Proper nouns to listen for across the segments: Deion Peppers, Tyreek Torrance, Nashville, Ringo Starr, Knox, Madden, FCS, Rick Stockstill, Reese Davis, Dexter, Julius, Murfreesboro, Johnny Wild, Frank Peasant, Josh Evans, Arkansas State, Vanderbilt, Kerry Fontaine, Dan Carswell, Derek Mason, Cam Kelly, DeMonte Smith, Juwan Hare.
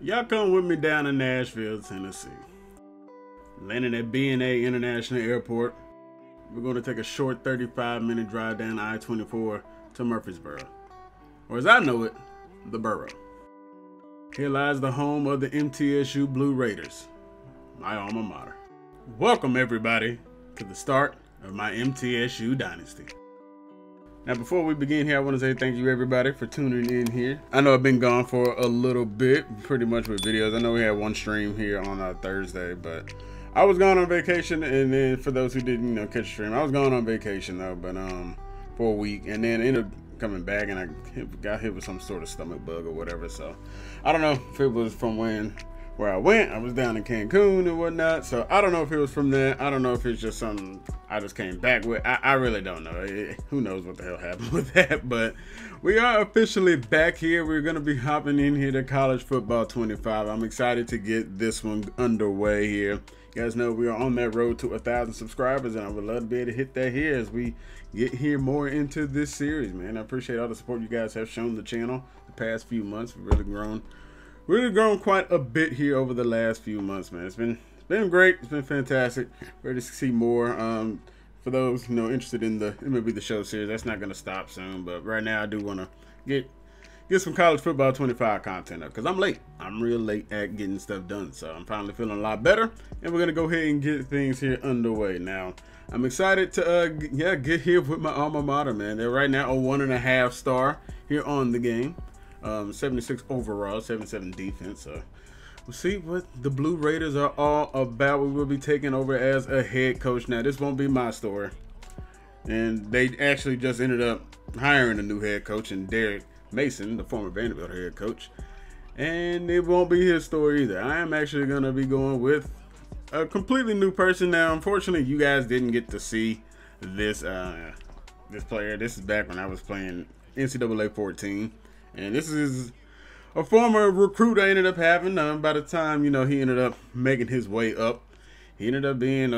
Y'all come with me down to Nashville, Tennessee. Landing at BNA International Airport, we're going to take a short 35-minute drive down I-24 to Murfreesboro, or as I know it, the borough. Here lies the home of the MTSU Blue Raiders, my alma mater. Welcome everybody to the start of my MTSU dynasty. Now before we begin here, I want to say thank you everybody for tuning in here. I know I've been gone for a little bit, pretty much with videos. I know we had one stream here on Thursday, but I was gone on vacation. And then for those who didn't, catch the stream, I was gone on vacation though, but for a week, and then ended up coming back and I got hit with some sort of stomach bug or whatever. So I don't know if it was from where I went. I was down in Cancun and whatnot, so I don't know if it was from that. I don't know if it's just something I just came back with. I really don't know. Who knows what the hell happened with that, but we are officially back here. We're going to be hopping in here to College Football 25. I'm excited to get this one underway here. You guys know we are on that road to 1,000 subscribers, and I would love to be able to hit that here as we get here more into this series, man. I appreciate all the support you guys have shown the channel the past few months. We've really grown. Really grown quite a bit here over the last few months, man. It's been great. It's been fantastic. Ready to see more. For those interested in the MLB The Show series, that's not going to stop soon. But right now, I do want to get some College Football 25 content up because I'm late. I'm real late at getting stuff done, so I'm finally feeling a lot better. And we're gonna go ahead and get things here underway now. I'm excited to get here with my alma mater, man. They're right now a 1.5 star here on the game. 76 overall, 77 defense. So we'll see what the Blue Raiders are all about. We will be taking over as a head coach. Now this won't be my story, and they actually just ended up hiring a new head coach and Derek Mason, the former Vanderbilt head coach, and it won't be his story either. I am actually gonna be going with a completely new person. Now unfortunately you guys didn't get to see this this player. This is back when I was playing NCAA 14. And this is a former recruit I ended up having. By the time, he ended up making his way up, he ended up being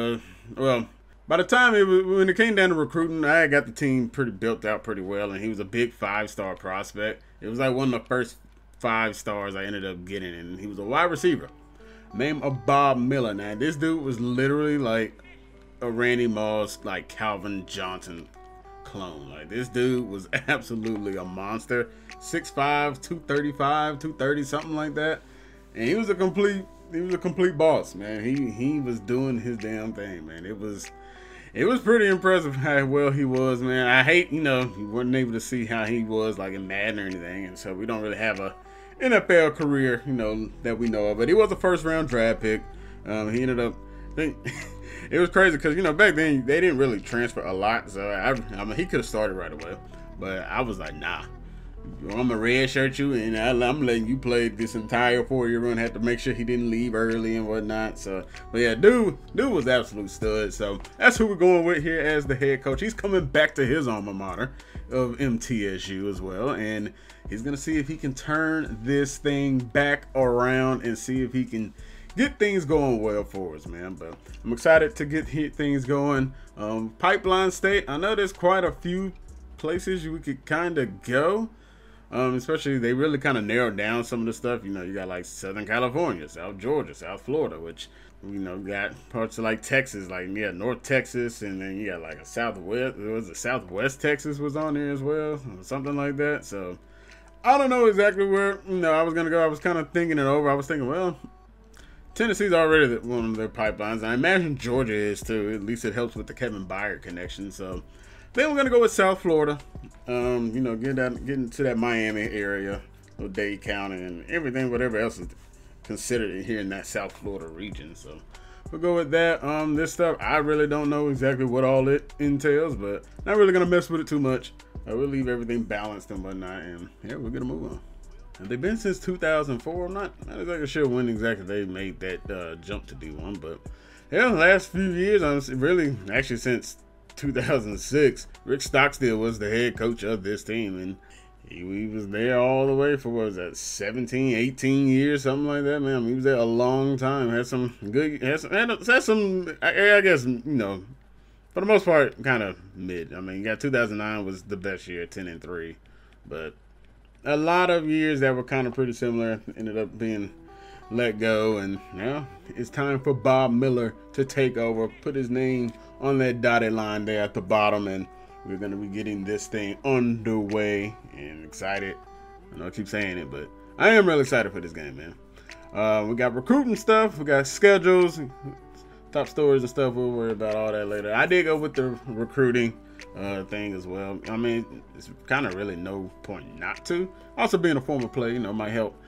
by the time when it came down to recruiting, I got the team pretty built out pretty well. And he was a big 5-star prospect. It was like one of the first 5 stars I ended up getting. And he was a wide receiver named Bob Miller. Now, this dude was literally like a Randy Moss, like Calvin Johnson clone. Like this dude was absolutely a monster. 6'5", 235, 230, something like that. And he was a complete boss, man. He was doing his damn thing, man. It was pretty impressive how well he was, man. I hate, you weren't able to see how he was like in Madden or anything, and so we don't really have a NFL career, that we know of. But he was a first-round draft pick. He ended up, I think, it was crazy because back then they didn't really transfer a lot, so I mean he could have started right away, but I was like, nah, I'm gonna red shirt you and I'm letting you play this entire 4-year run. Had to make sure he didn't leave early and whatnot. So, but yeah, dude was absolute stud. So that's who we're going with here as the head coach. He's coming back to his alma mater of MTSU as well, and he's gonna see if he can turn this thing back around and see if he can get things going well for us, man. But I'm excited to get things going. Pipeline State, I know there's quite a few places we could kind of go. Especially they really kind of narrowed down some of the stuff. You got like Southern California, South Georgia, South Florida, which got parts of like Texas, like yeah, North Texas, and then you got like a Southwest. It was a Southwest Texas was on there as well, something like that. So I don't know exactly where I was gonna go. I was kind of thinking it over. I was thinking, well, Tennessee's already one of their pipelines, and I imagine Georgia is too. At least it helps with the Kevin Byard connection. So then we're gonna go with South Florida. Get into that Miami area, Dade County, and everything, whatever else is considered here in that South Florida region. So we'll go with that. This stuff I really don't know exactly what all it entails, but not really gonna mess with it too much. I will leave everything balanced and whatnot, and yeah, we're gonna move on. They've been since 2004. I'm not exactly sure when exactly they made that jump to D1, but yeah, the last few years, really, actually since 2006, Rick Stockstill was the head coach of this team, and he was there all the way for, what was that, 17, 18 years, something like that, man. I mean, he was there a long time. Had some good, had some I guess, for the most part, kind of mid. I mean, you got 2009 was the best year, 10-3, but a lot of years that were kind of pretty similar ended up being let go, and now it's time for Bob Miller to take over, put his name on that dotted line there at the bottom, and we're going to be getting this thing underway. And excited, I know I keep saying it, but I am really excited for this game, man. We got recruiting stuff, we got schedules, top stories and stuff. We'll worry about all that later. I did go with the recruiting thing as well. I mean, it's kind of really no point not to. Also, being a former player, you know, might help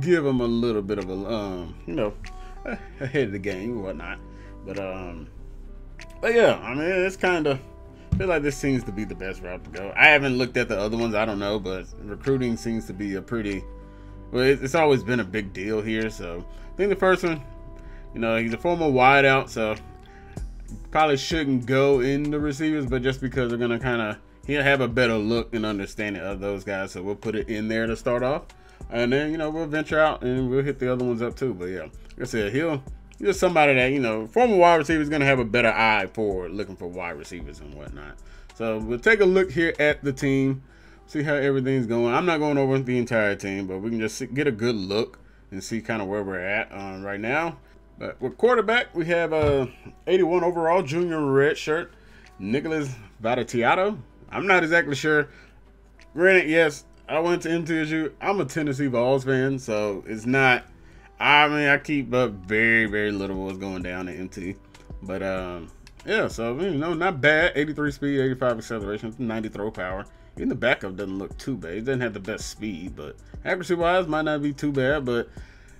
give him a little bit of a you know, ahead of the game and whatnot. But yeah, I mean, it's kind of, I feel like this seems to be the best route to go. I haven't looked at the other ones, I don't know, but recruiting seems to be a pretty, well, it's always been a big deal here. So I think the first one, you know, he's a former wideout, so probably shouldn't go in the receivers, but just because we're gonna kind of, he'll have a better look and understanding of those guys, so we'll put it in there to start off, and then, you know, we'll venture out and we'll hit the other ones up too. But yeah, like I said, he's just somebody that, you know, former wide receiver is gonna have a better eye for looking for wide receivers and whatnot. So we'll take a look here at the team, see how everything's going. I'm not going over the entire team, but we can just get a good look and see kind of where we're at right now. But with quarterback, we have a 81 overall junior red shirt, Nicholas Vatticato. I'm not exactly sure. Granted, yes, I went to MTSU. I'm a Tennessee Vols fan, so it's not, I mean, I keep up very, very little what's going down at MT. But yeah, so, you know, not bad. 83 speed, 85 acceleration, 90 throw power. Even the backup doesn't look too bad. It doesn't have the best speed, but accuracy-wise, might not be too bad, but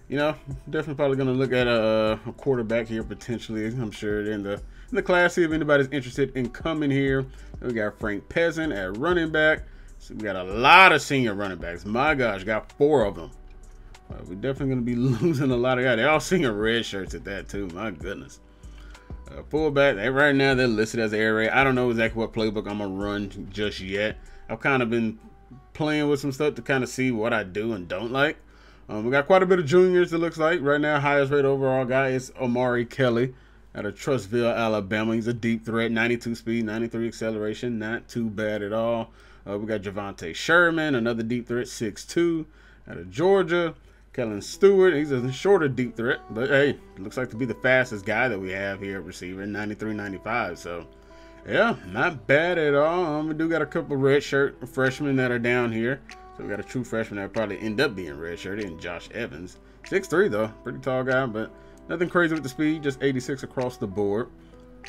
you know, definitely probably going to look at a quarterback here potentially, I'm sure, in the class, see if anybody's interested in coming here. We got Frank Peasant at running back. So we got a lot of senior running backs. My gosh, got 4 of them. We're definitely going to be losing a lot of guys. They all senior red shirts at that too. My goodness. Fullback, right now they're listed as air raid. I don't know exactly what playbook I'm going to run just yet. I've kind of been playing with some stuff to kind of see what I do and don't like. We got quite a bit of juniors, it looks like. Right now, highest rate overall guy is Omari Kelly out of Trustville, Alabama. He's a deep threat, 92 speed, 93 acceleration, not too bad at all. We got Javonte Sherman, another deep threat, 6'2", out of Georgia. Kellen Stewart, he's a shorter deep threat, but hey, looks like to be the fastest guy that we have here at receiver, 93, 95. So, yeah, not bad at all. We do got a couple red shirt freshmen that are down here. So we got a true freshman that probably end up being redshirted, and Josh Evans, 6'3" though, pretty tall guy, but nothing crazy with the speed, just 86 across the board.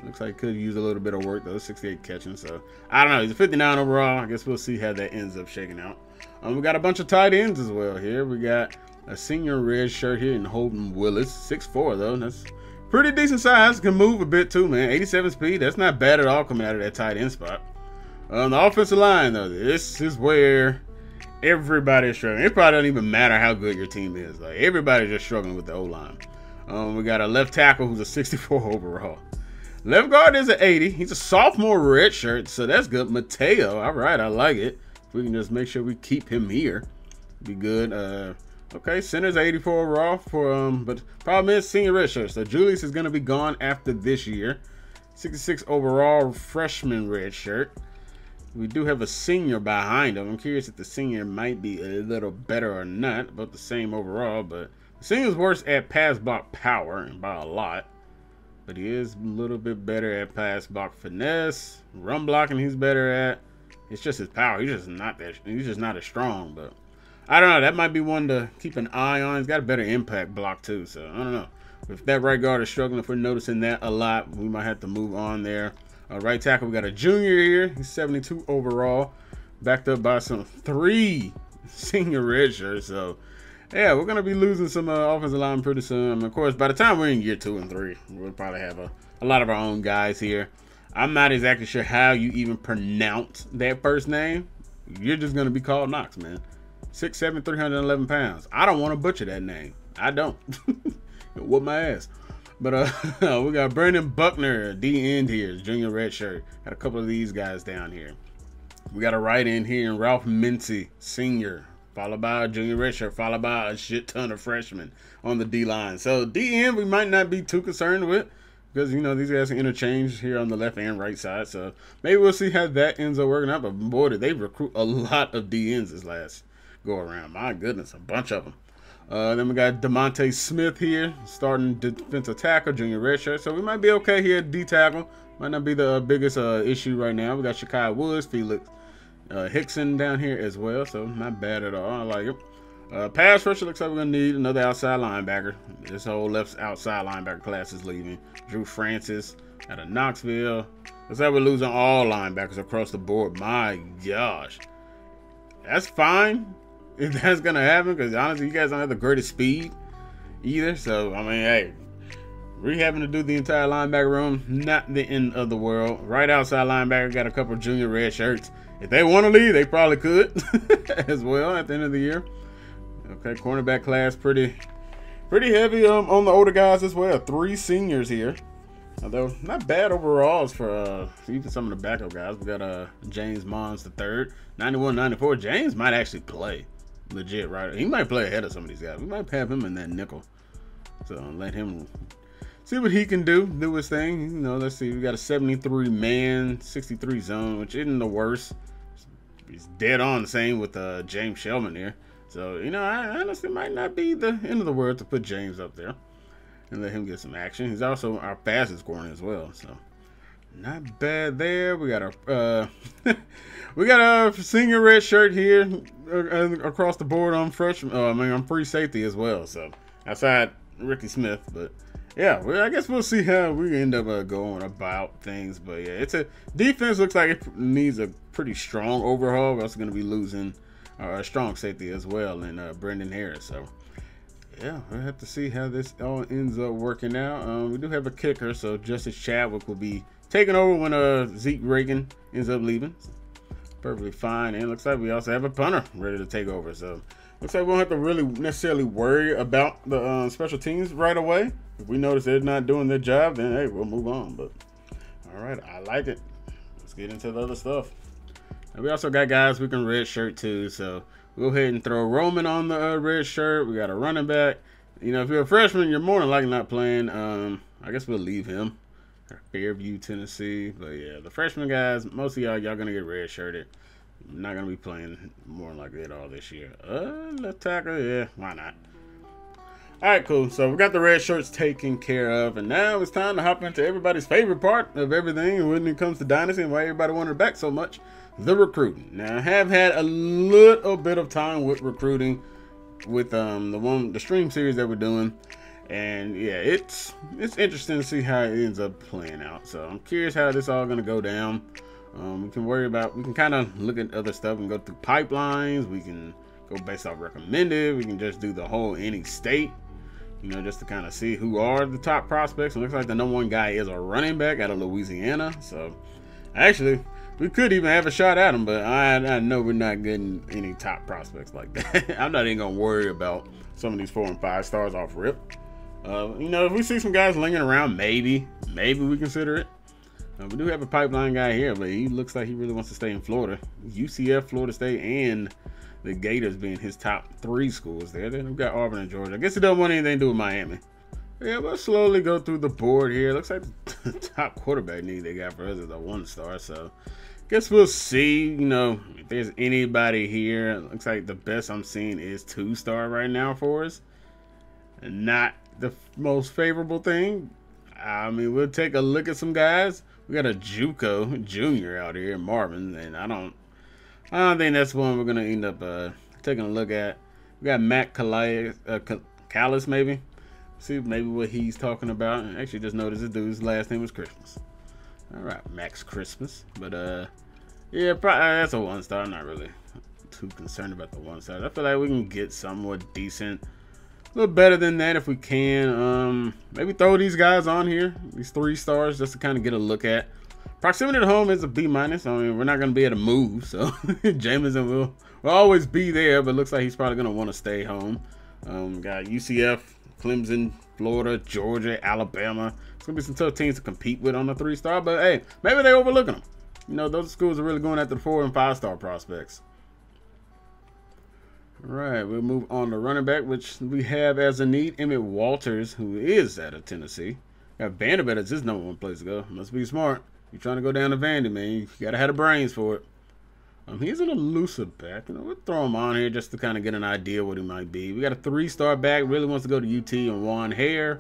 Looks like he could use a little bit of work though, 68 catching. So I don't know, he's a 59 overall. I guess we'll see how that ends up shaking out. We got a bunch of tight ends as well here. We got a senior red shirt here in Holden Willis, 6'4" though. That's pretty decent size, can move a bit too, man. 87 speed, that's not bad at all coming out of that tight end spot. On the offensive line though, this is where everybody's struggling. It probably don't even matter how good your team is. Like, everybody's just struggling with the O-line. We got a left tackle who's a 64 overall. Left guard is an 80. He's a sophomore redshirt, so that's good. Mateo, all right, I like it. If we can just make sure we keep him here, be good. Okay, center's 84 overall for but problem is senior redshirt. So Julius is going to be gone after this year. 66 overall freshman redshirt. We do have a senior behind him. I'm curious if the senior might be a little better or not. About the same overall, but the senior's worse at pass block power, and by a lot. But he is a little bit better at pass block finesse, run blocking. He's better at. It's just his power. He's just not that. He's just not as strong. But I don't know. That might be one to keep an eye on. He's got a better impact block too. So I don't know if that right guard is struggling. If we're noticing that a lot, we might have to move on there. Right tackle, we got a junior here. He's 72 overall, backed up by some 3 senior redshirts. So, yeah, we're going to be losing some offensive line pretty soon. And of course, by the time we're in year 2 and 3, we'll probably have a lot of our own guys here. I'm not exactly sure how you even pronounce that first name. You're just going to be called Knox, man. 6'7", 311 pounds. I don't want to butcher that name. I don't. It'll whoop my ass. But we got Brandon Buckner, D-end here, junior red shirt. Got a couple of these guys down here. We got a right end here, Ralph Mincy, senior, followed by a junior red shirt, followed by a shit ton of freshmen on the D-line. So D-end we might not be too concerned with because, you know, these guys can interchange here on the left and right side. So maybe we'll see how that ends up working out. But boy, did they recruit a lot of D-ends this last go around. My goodness, a bunch of them. Then we got DeMonte Smith here, starting defensive tackle, junior redshirt. So we might be okay here at D tackle. Might not be the biggest issue right now. We got Sha'Kai Woods, Felix Hickson down here as well. So not bad at all. I like it. Pass rusher, looks like we're going to need another outside linebacker. This whole left outside linebacker class is leaving. Drew Francis out of Knoxville. Looks like we're losing all linebackers across the board. My gosh. That's fine if that's going to happen, because honestly, you guys don't have the greatest speed either. So, I mean, hey, we're having to do the entire linebacker room. Not the end of the world. Right outside linebacker, got a couple of junior red shirts. If they want to leave, they probably could as well at the end of the year. Okay, cornerback class pretty heavy on the older guys as well. 3 seniors here, although not bad overalls for even some of the backup guys. We got James Mons III, 91-94. James might actually play legit, right? He might play ahead of some of these guys. We might have him in that nickel, so let him see what he can do his thing. You know, let's see. We got a 73-man, 63 zone, which isn't the worst. He's dead on the same with James Shellman here. So, you know, I honestly might not be the end of the world to put James up there and let him get some action. He's also our fastest corner as well, so not bad there. We got our we got our senior red shirt here across the board on freshman. I mean, on free safety as well. So outside Ricky Smith, but yeah, well, I guess we'll see how we end up going about things. But yeah, it's a defense looks like it needs a pretty strong overhaul. We're also going to be losing a strong safety as well, and Brendan Harris. So yeah, we'll have to see how this all ends up working out. We do have a kicker, so Justice Chadwick will be taking over when Zeke Reagan ends up leaving. Perfectly fine. And it looks like we also have a punter ready to take over. So looks like we won't have to really necessarily worry about the special teams right away. If we notice they're not doing their job, then hey, we'll move on. But all right, I like it. Let's get into the other stuff. And we also got guys we can red shirt too, so we'll go ahead and throw Roman on the red shirt. We got a running back. You know, if you're a freshman, you're more than likely not playing. I guess we'll leave him. Fairview, Tennessee. But yeah, the freshman guys, most of y'all gonna get red shirted. Not gonna be playing more than likely at all this year. Left tackle, yeah, why not? All right, cool. So we got the red shirts taken care of, and now it's time to hop into everybody's favorite part of everything when it comes to Dynasty and why everybody wanted back so much, the recruiting. Now, I have had a little bit of time with recruiting with the stream series that we're doing, and yeah, it's interesting to see how it ends up playing out. So I'm curious how this all gonna go down. We can kind of look at other stuff and go through pipelines. We can go based off recommended. We can just do the whole any state, you know, just to kind of see who are the top prospects. It looks like the #1 guy is a running back out of Louisiana. So actually, we could even have a shot at him, but I know we're not getting any top prospects like that. I'm not even gonna worry about some of these 4 and 5 stars off rip. You know, if we see some guys lingering around, maybe we consider it. We do have a pipeline guy here, but he looks like he really wants to stay in Florida. UCF, Florida State, and the Gators being his top 3 schools there. Then we've got Auburn and Georgia. I guess he don't want anything to do with Miami. Yeah, we'll slowly go through the board here. Looks like the top quarterback need they got for us is a 1-star. So guess we'll see, you know, if there's anybody here. It looks like the best I'm seeing is 2-star right now for us. Not the most favorable thing. I mean, we'll take a look at some guys. We got a JUCO junior out here, Marvin, and I don't think that's one we're gonna end up taking a look at. We got Matt Kalis, maybe. See maybe what he's talking about. And actually just noticed this dude's last name was Christmas. All right, Max Christmas. But yeah, probably that's a 1-star. I'm not really too concerned about the 1-star. I feel like we can get somewhat decent, a little better than that if we can. Maybe throw these guys on here, these 3 stars, just to kind of get a look at. Proximity to home is a B-. I mean, we're not gonna be able to move, so Jameson will always be there, but looks like he's probably gonna want to stay home. Got UCF, Clemson, Florida, Georgia, Alabama. It's gonna be some tough teams to compete with on the 3-star, but hey, maybe they're overlooking them. You know, those schools are really going after the 4- and 5-star prospects. All right, we'll move on to running back, which we have as a need Emmett Walters, who is out of Tennessee. Got Vanderbilt as his #1 place to go. Must be smart. You're trying to go down to Vandy, man. You gotta have the brains for it. He's an elusive back. You know, we'll throw him on here just to kind of get an idea what he might be. We got a three-star back. Really wants to go to UT, and Juwan Hare.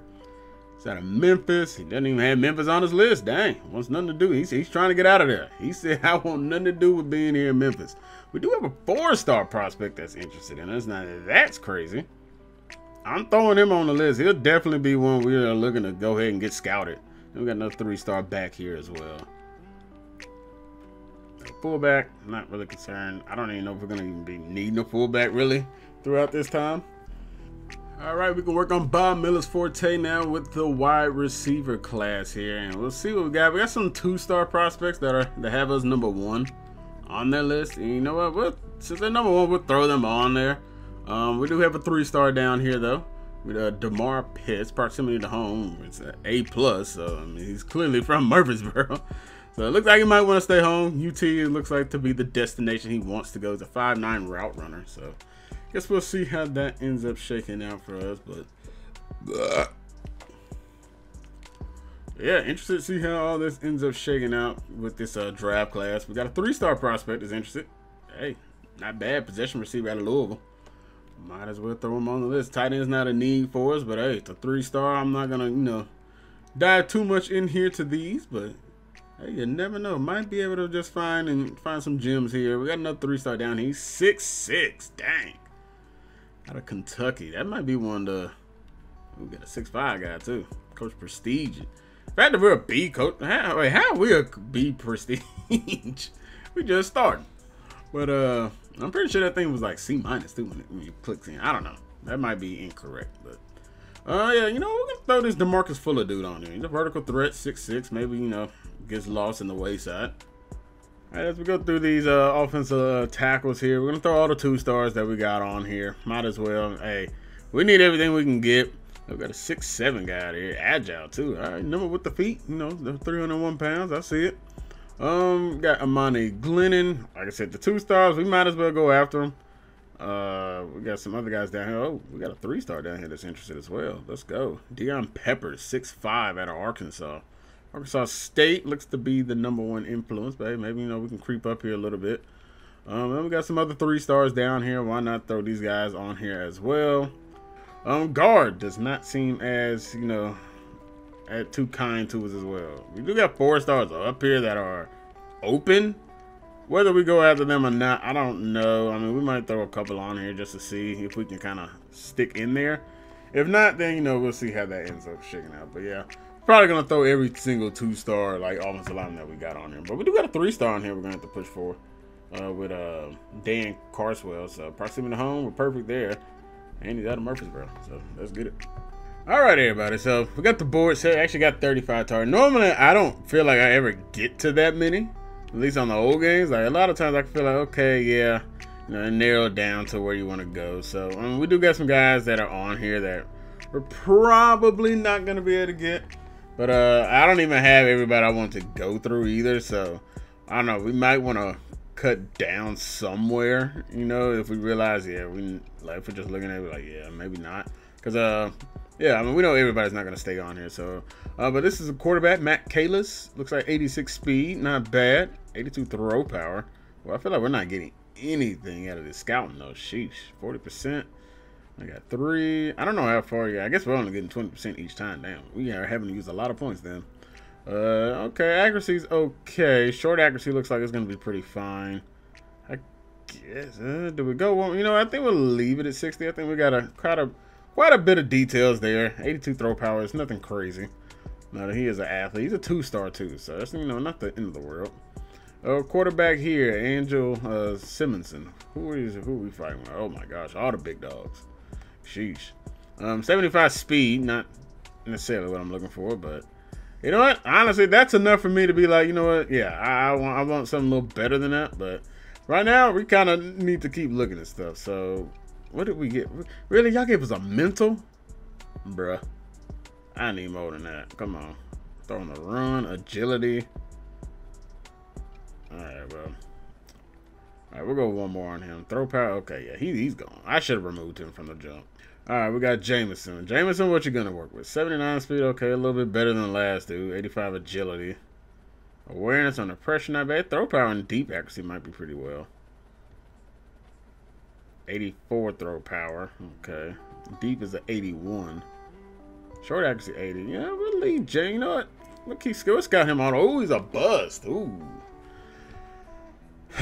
He's out of Memphis. He doesn't even have Memphis on his list. Dang, wants nothing to do. He's trying to get out of there. He said, I want nothing to do with being here in Memphis. We do have a four-star prospect that's interested in us. Now, that's crazy. I'm throwing him on the list. He'll definitely be one we are looking to go ahead and get scouted. And we got another three-star back here as well. Fullback, I'm not really concerned. I don't even know if we're going to even be needing a fullback really throughout this time. All right, we can work on Bob Miller's forte now with the wide receiver class here, and we'll see what we got. We got some two-star prospects that have us number one on their list, and you know what? Since they're number one, we'll throw them on there. We do have a three-star down here though with DeMar Pitts. Proximity to home, it's an A+. So I mean, he's clearly from Murfreesboro. So it looks like he might want to stay home. UT, it looks like to be the destination he wants to go. He's a 5'9" route runner. So I guess we'll see how that ends up shaking out for us. But yeah, interested to see how all this ends up shaking out with this draft class. We got a three-star prospect that's interested. Hey, not bad. Possession receiver out of Louisville. Might as well throw him on the list. Tight end's not a need for us, but hey, it's a three-star. I'm not gonna, you know, dive too much in here to these, but hey, you never know. Might be able to just find some gems here. We got another three-star down here. He's 6'6". Dang. Out of Kentucky. That might be one of the... We got a 6'5" guy, too. Coach Prestige. In fact, if we're a B coach... How are we a B Prestige? We just started. But I'm pretty sure that thing was like C- too when you click in. I don't know. That might be incorrect, but... yeah, you know, we're going to throw this DeMarcus Fuller dude on here. He's a vertical threat, 6'6". Maybe, you know... Gets lost in the wayside. All right, as we go through these offensive tackles here, we're gonna throw all the two stars that we got on here. Might as well. Hey, we need everything we can get. I've got a 6'7" guy out here, agile too. All right, number with the feet, you know, the 301 pounds. I see it. Got Amani Glennon. Like I said, the two stars, we might as well go after him. We got some other guys down here. Oh, we got a three-star down here that's interested as well. Let's go. Deion Peppers, 6'5" out of Arkansas. Arkansas State looks to be the number one influence, but hey, maybe, you know, we can creep up here a little bit. Then we got some other three stars down here. Why not throw these guys on here as well? Guard does not seem as, you know, too kind to us as well. We do got four stars up here that are open. Whether we go after them or not, I don't know. I mean, we might throw a couple on here just to see if we can kind of stick in there. If not, then, you know, we'll see how that ends up shaking out. But yeah. Probably gonna throw every single two-star like offensive lineman that we got on here, but we do got a three-star on here. We're gonna have to push for with Dan Carswell. So proximity to home, we're perfect there, and he's out of Murfreesboro. So let's get it. All right, everybody. So we got the board set. Actually got 35 targets. Normally, I don't feel like I ever get to that many. At least on the old games, like a lot of times I feel like, okay, yeah, you know, narrowed down to where you want to go. So we do got some guys that are on here that we're probably not gonna be able to get. But I don't even have everybody I want to go through either, so I don't know. We might want to cut down somewhere, you know, if we realize, yeah, we like if we're just looking at it, we're like, yeah, maybe not, because yeah, I mean, we know everybody's not gonna stay on here. So but this is a quarterback, Matt Kalis. Looks like 86 speed, not bad. 82 throw power. Well, I feel like we're not getting anything out of this scouting though. Sheesh, 40%. I got three. I don't know how far you got. I guess we're only getting 20% each time. Damn, we are having to use a lot of points then. Okay, accuracy's okay. Short accuracy looks like it's going to be pretty fine. I guess, do we go one? You know, I think we'll leave it at 60. I think we got quite a bit of details there. 82 throw power. It's nothing crazy. No, he is an athlete. He's a two-star too, so that's, you know, not the end of the world. Quarterback here, Angel Simonson. Who are we fighting with? Oh, my gosh, all the big dogs. Sheesh. 75 speed, not necessarily what I'm looking for, but you know what, honestly, that's enough for me to be like, you know what, yeah, I want something a little better than that. But right now we kind of need to keep looking at stuff. So what did we get? Really, y'all gave us a mental? Bruh, I need more than that. Come on. Throw on the run, agility. All right, bro. All right, we'll go one more on him. Throw power. Okay, yeah, he's gone. I should have removed him from the jump. All right, we got Jameson. Jameson, what you going to work with? 79 speed, okay, a little bit better than the last dude. 85 agility. Awareness on the pressure, not bad. Throw power and deep accuracy might be pretty well. 84 throw power. Okay. Deep is an 81. Short accuracy 80. Yeah, really, Jay. You know what? Look, he's still got him on. Oh, he's a bust. Ooh.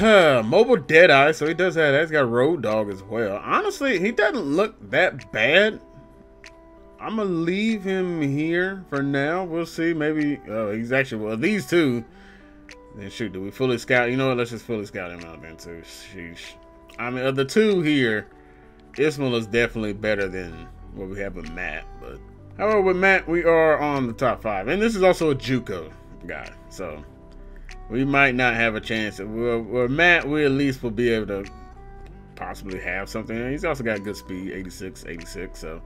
Mobile Deadeye, so he does have that. He's got Road Dog as well. Honestly, he doesn't look that bad. I'm going to leave him here for now. We'll see. Maybe he's actually, well, these two. Then shoot, do we fully scout? You know what? Let's just fully scout him out then too. Sheesh. I mean, of the two here, Ismail is definitely better than what we have with Matt. But however, with Matt, we are on the top 5. And this is also a JUCO guy. So we might not have a chance. With Matt, we at least will be able to possibly have something. He's also got good speed, 86, 86. So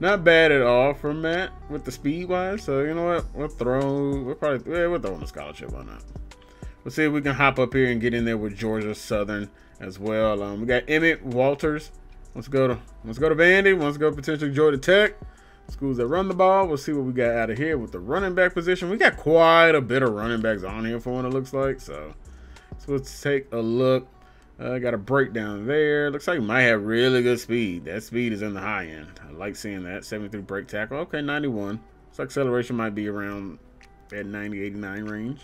not bad at all for Matt with the speed wise. So you know what? We'll throw him a scholarship. Why not? We'll see if we can hop up here and get in there with Georgia Southern as well. We got Emmett Walters. Let's go to Vandy. Let's go potentially Georgia Tech. Schools that run the ball. We'll see what we got out of here with the running back position. We got quite a bit of running backs on here for what it looks like. So let's take a look. Got a breakdown there. Looks like you might have really good speed. That speed is in the high end. I like seeing that. 73 break tackle. Okay, 91. So acceleration might be around that 90, 89 range.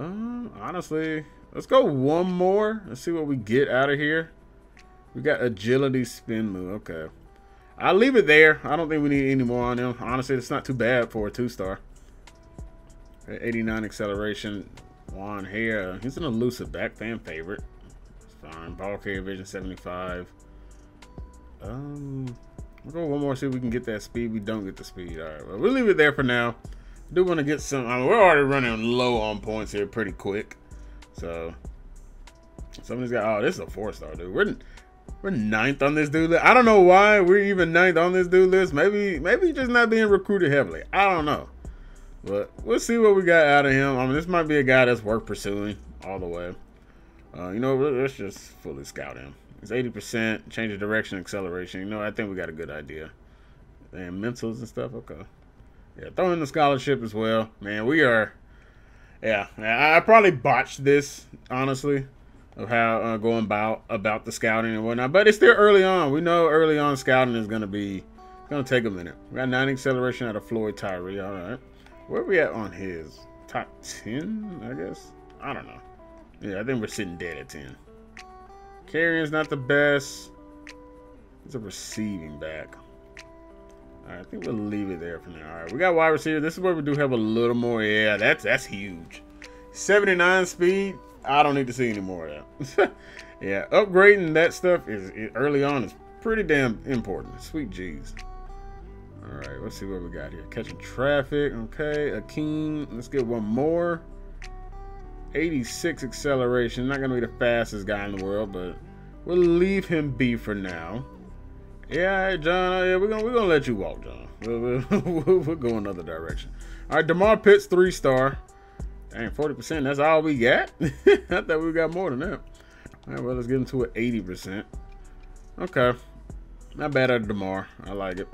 Honestly, let's go one more. Let's see what we get out of here. We got agility, spin move. Okay. I'll leave it there. I don't think we need any more on them. Honestly, it's not too bad for a 2-star. 89 acceleration. Juwan Hare. He's an elusive back fan favorite. It's fine. Ball carrier vision 75. We'll go one more, see if we can get that speed. We don't get the speed. All right. Well, we'll leave it there for now. I do want to get some. I mean, we're already running low on points here pretty quick. So somebody's got. Oh, this is a 4-star, dude. We're 9th on this dude list. I don't know why we're even 9th on this dude list. Maybe just not being recruited heavily. I don't know. But we'll see what we got out of him. I mean, this might be a guy that's worth pursuing all the way. You know, let's just fully scout him. It's 80%, change of direction, acceleration. You know, I think we got a good idea. And mentals and stuff, okay. Yeah, throw in the scholarship as well. Man, we are, yeah. I probably botched this, honestly, of how going about the scouting and whatnot, but it's still early on. We know early on scouting is gonna take a minute. We got 9 acceleration out of Floyd Tyree. All right, where are we at on his top 10? I guess I don't know. Yeah, I think we're sitting dead at 10. Carrying's not the best. It's a receiving back. All right, I think we'll leave it there for now. All right, we got wide receiver. This is where we do have a little more. Yeah, that's huge. 79 speed. I don't need to see any more of that. Yeah, upgrading that stuff is early on is pretty damn important. Sweet G's. All right, let's see what we got here. Catching traffic. Okay, Akeem. Let's get one more. 86 acceleration. Not going to be the fastest guy in the world, but we'll leave him be for now. Yeah, all right, John. Yeah, we're gonna let you walk, John. We'll go another direction. All right, DeMar Pitts, 3-star. Dang, 40%. That's all we got? I thought we got more than that. All right, well, let's get him to an 80%. Okay. Not bad at DeMar. I like it.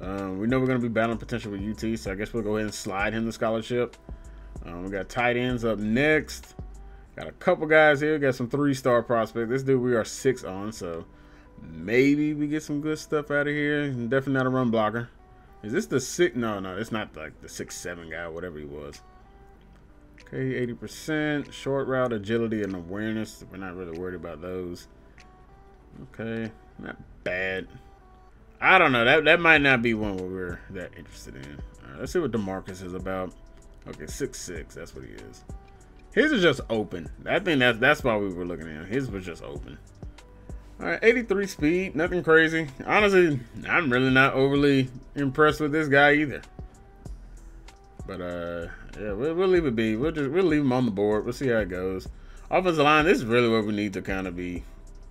We know we're going to be battling potential with UT, so I guess we'll go ahead and slide him the scholarship. We got tight ends up next. Got a couple guys here. Got some 3-star prospects. This dude we are 6 on, so maybe we get some good stuff out of here. Definitely not a run blocker. Is this the 6? No, it's not like the 6'7" guy, whatever he was. Okay, 80%, short route, agility, and awareness. We're not really worried about those. Okay, not bad. I don't know. That might not be one where we're that interested in. All right, let's see what DeMarcus is about. Okay, 6'6", that's what he is. His is just open. I think that's why we were looking at him. His was just open. All right, 83 speed, nothing crazy. Honestly, I'm really not overly impressed with this guy either. But yeah, we'll leave it be. We'll leave him on the board. We'll see how it goes. Offensive line, this is really what we need to kind of be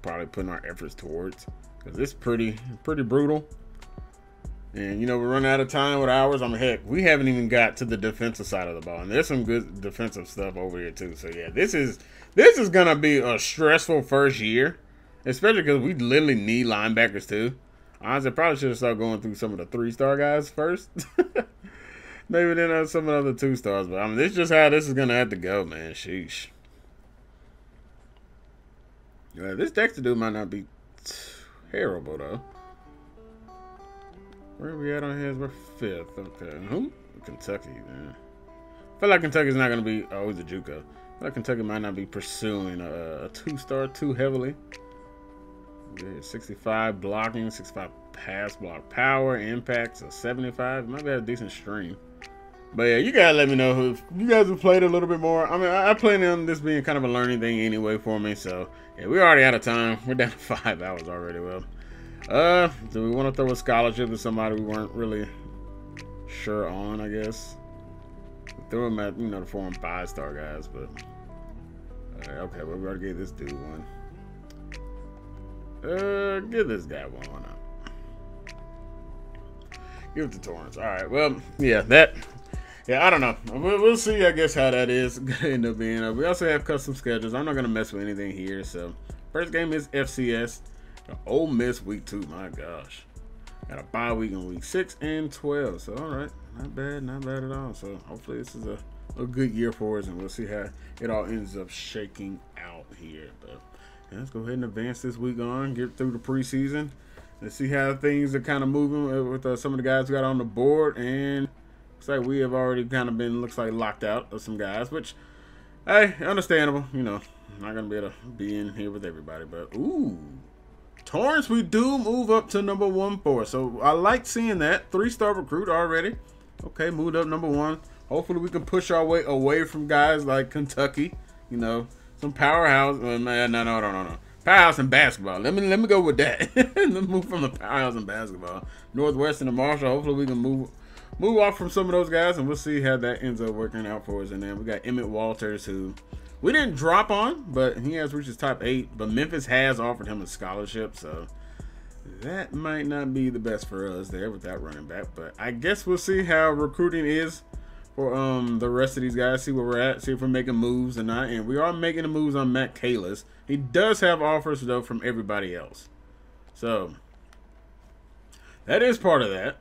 probably putting our efforts towards, because it's pretty brutal. And you know, we're running out of time with hours. I mean, heck, we haven't even got to the defensive side of the ball, and there's some good defensive stuff over here too. So yeah, this is gonna be a stressful first year, especially because we literally need linebackers too. Honestly, probably should have started going through some of the 3-star guys first. Maybe then have some of the 2-stars, but I mean, this is just how this is gonna have to go, man. Sheesh. Yeah, this Dexter dude might not be terrible, though. Where are we at on his? We're fifth. Okay. Who? Kentucky, man. I feel like Kentucky's not going to be... Oh, he's a JUCO. I feel like Kentucky might not be pursuing a two-star too heavily. Yeah, 65 blocking, 65 pass block power, impacts of 75. Might be a decent stream. But yeah, you gotta let me know who you guys have played a little bit more. I mean, I plan on this being kind of a learning thing anyway for me. So yeah, we're already out of time. We're down to 5 hours already. Well, do we want to throw a scholarship to somebody we weren't really sure on? I guess we threw him at, you know, the 4 and 5-star guys. But okay, well, we already gave this dude one. Give this guy one up. Give it to Torrance. All right. Well, yeah, that. Yeah, I don't know. We'll see, I guess, how that is going to end up being. We also have custom schedules. I'm not going to mess with anything here. So, first game is FCS. Ole Miss week 2. My gosh. Got a bye week in week 6 and 12. So, all right. Not bad. Not bad at all. So, hopefully this is a good year for us. And we'll see how it all ends up shaking out here. But yeah, let's go ahead and advance this week on. Get through the preseason. Let's see how things are kind of moving with some of the guys we got on the board. And... looks like we have already kind of been, looks like, locked out of some guys, which, hey, understandable. You know, I'm not going to be able to be in here with everybody, but, ooh, Torrance, we do move up to number 1-4. So, I like seeing that. 3-star recruit already. Okay, moved up number 1. Hopefully, we can push our way away from guys like Kentucky, you know, some powerhouse. No. Powerhouse in basketball. Let me go with that. Let's move from the powerhouse in basketball. Northwestern and Marshall. Hopefully, we can move off from some of those guys, and we'll see how that ends up working out for us. And then we got Emmett Walters, who we didn't drop on, but he has reached his top 8. But Memphis has offered him a scholarship, so that might not be the best for us there with that running back. But I guess we'll see how recruiting is for the rest of these guys, see where we're at, see if we're making moves or not. And we are making the moves on Matt Kalis. He does have offers, though, from everybody else. So that is part of that.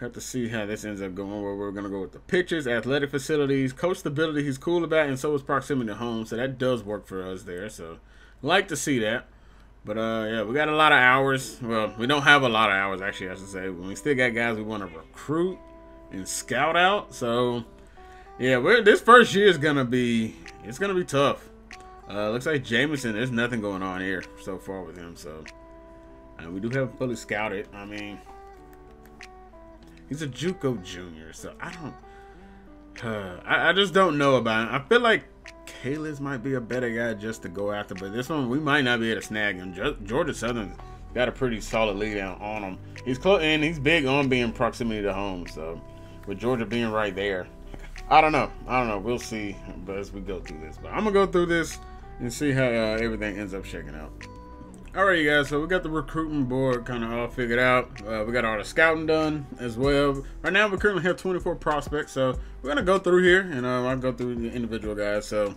Have to see how this ends up going, where we're going to go with the pitches, athletic facilities, coach stability he's cool about, and so is proximity to home. So that does work for us there. So like to see that. But yeah, we got a lot of hours. Well, we don't have a lot of hours, actually, I should say. We still got guys we want to recruit and scout out. So yeah, this first year is going to be, it's going to be tough. Looks like Jameson, there's nothing going on here so far with him. So we do have fully scouted. I mean, he's a JUCO junior, so I don't... I just don't know about him. I feel like Kalis might be a better guy just to go after, but this one, we might not be able to snag him. Georgia Southern's got a pretty solid lead out on him. He's close, and he's big on being proximity to home, so with Georgia being right there, I don't know. We'll see as we go through this, but I'm going to go through this and see how everything ends up shaking out. All right, you guys, so we got the recruiting board kind of all figured out. We got all the scouting done as well. Right now, we currently have 24 prospects, so we're going to go through here, and I'll go through the individual guys. So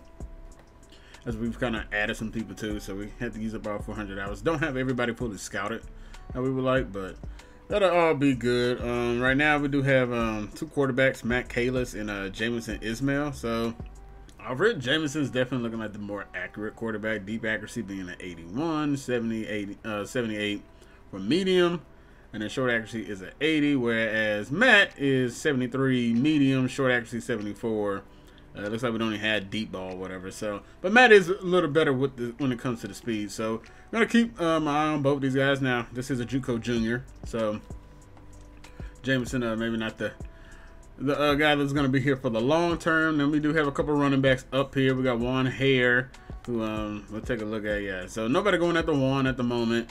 as we've kind of added some people, too, so we had to use about 400 hours. Don't have everybody fully scouted how we would like, but that'll all be good. Right now, we do have 2 quarterbacks, Matt Kalis and Jameson Ismail. So I've read Jameson's definitely looking like the more accurate quarterback. Deep accuracy being an 81, 78 for medium. And then short accuracy is an 80, whereas Matt is 73 medium, short accuracy 74. Looks like we only had deep ball, whatever. So, but Matt is a little better with when it comes to the speed. So, I'm going to keep my eye on both these guys. Now, this is a JUCO junior. So, Jameson, maybe not the guy that's going to be here for the long term. Then we do have a couple running backs up here. We got Juwan Hare, who we'll take a look at. Yeah, so nobody going at the Juwan at the moment.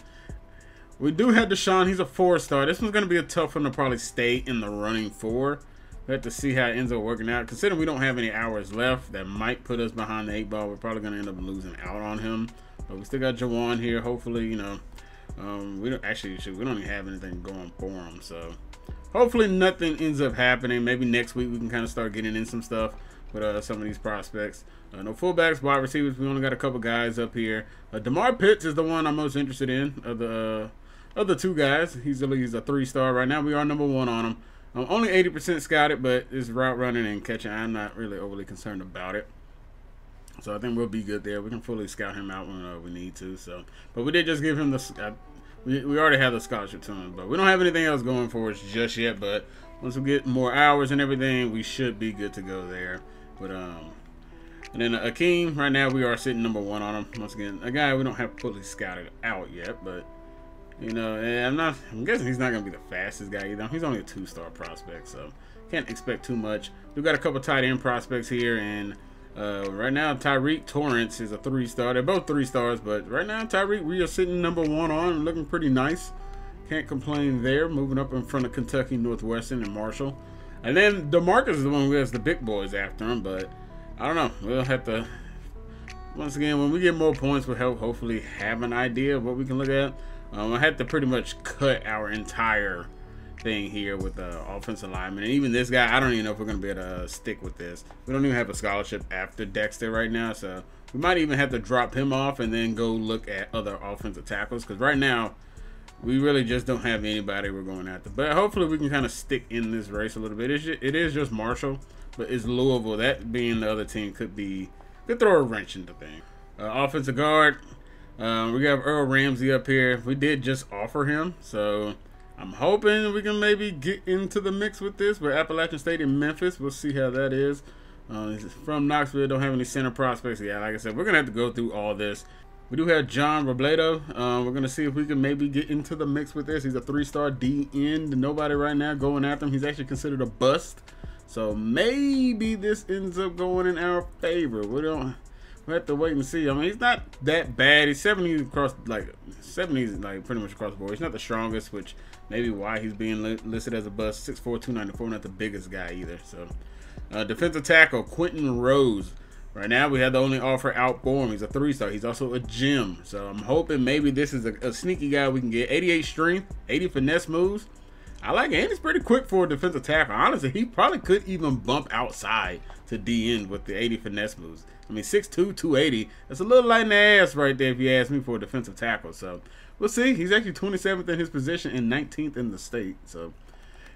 We do have Deshaun. He's a 4-star. This one's going to be a tough one to probably stay in the running for. We have to see how it ends up working out. Considering we don't have any hours left, that might put us behind the 8-ball. We're probably going to end up losing out on him. But we still got Juwan here. Hopefully, you know, we don't actually, we don't even have anything going for him, so hopefully nothing ends up happening. Maybe next week we can kind of start getting in some stuff with some of these prospects. No fullbacks, wide receivers. We only got a couple guys up here. DeMar Pitts is the one I'm most interested in of the other two guys. He's a 3-star. Right now we are number 1 on him. Only 80% scouted, but it's route running and catching. I'm not really overly concerned about it. So I think we'll be good there. We can fully scout him out when we need to. So, but we did just give him the. We already have the scholarship to him, but we don't have anything else going for us just yet. But once we get more hours and everything, we should be good to go there. But and then Akeem, right now we are sitting #1 on him. Once again, a guy we don't have fully scouted out yet, but you know, and I'm guessing he's not gonna be the fastest guy either. He's only a 2-star prospect, so can't expect too much. We've got a couple tight end prospects here, and right now Tyreek Torrance is a 3-star. They're both 3-stars, but right now Tyreek we are sitting #1 on, looking pretty nice. Can't complain there. Moving up in front of Kentucky, Northwestern, and Marshall. And then DeMarcus is the one who has the big boys after him, but I don't know. We'll have to, once again, when we get more points, we'll hopefully have an idea of what we can look at. I had to pretty much cut our entire thing here with the offensive lineman. And even this guy, I don't even know if we're going to be able to stick with this. We don't even have a scholarship after Dexter right now, so we might even have to drop him off and then go look at other offensive tackles, because right now, we really just don't have anybody we're going after. But hopefully we can kind of stick in this race a little bit. It is just Marshall, but it's Louisville. That being the other team could throw a wrench into things. Offensive guard, we have Earl Ramsey up here. We did just offer him, so I'm hoping we can maybe get into the mix with this. We're Appalachian State in Memphis. We'll see how that is. This is from Knoxville. Don't have any center prospects. Yeah, like I said, we're going to have to go through all this. We do have John Robledo. We're going to see if we can maybe get into the mix with this. He's a 3-star D end. Nobody right now going after him. He's actually considered a bust. So maybe this ends up going in our favor. We have to wait and see. I mean, he's not that bad. He's 70 across, like 70s, like pretty much across the board. He's not the strongest, which maybe why he's being listed as a bust. 6'4", 294, not the biggest guy either. So defensive tackle Quentin Rose. Right now, we have the only offer out for him. He's a 3-star. He's also a gem. So I'm hoping maybe this is a sneaky guy we can get. 88 strength, 80 finesse moves. I like it. And he's pretty quick for a defensive tackle. Honestly, he probably could even bump outside to DN with the 80 finesse moves. I mean, 6'2", 280. That's a little light in the ass right there if you ask me for a defensive tackle. So we'll see. He's actually 27th in his position and 19th in the state. So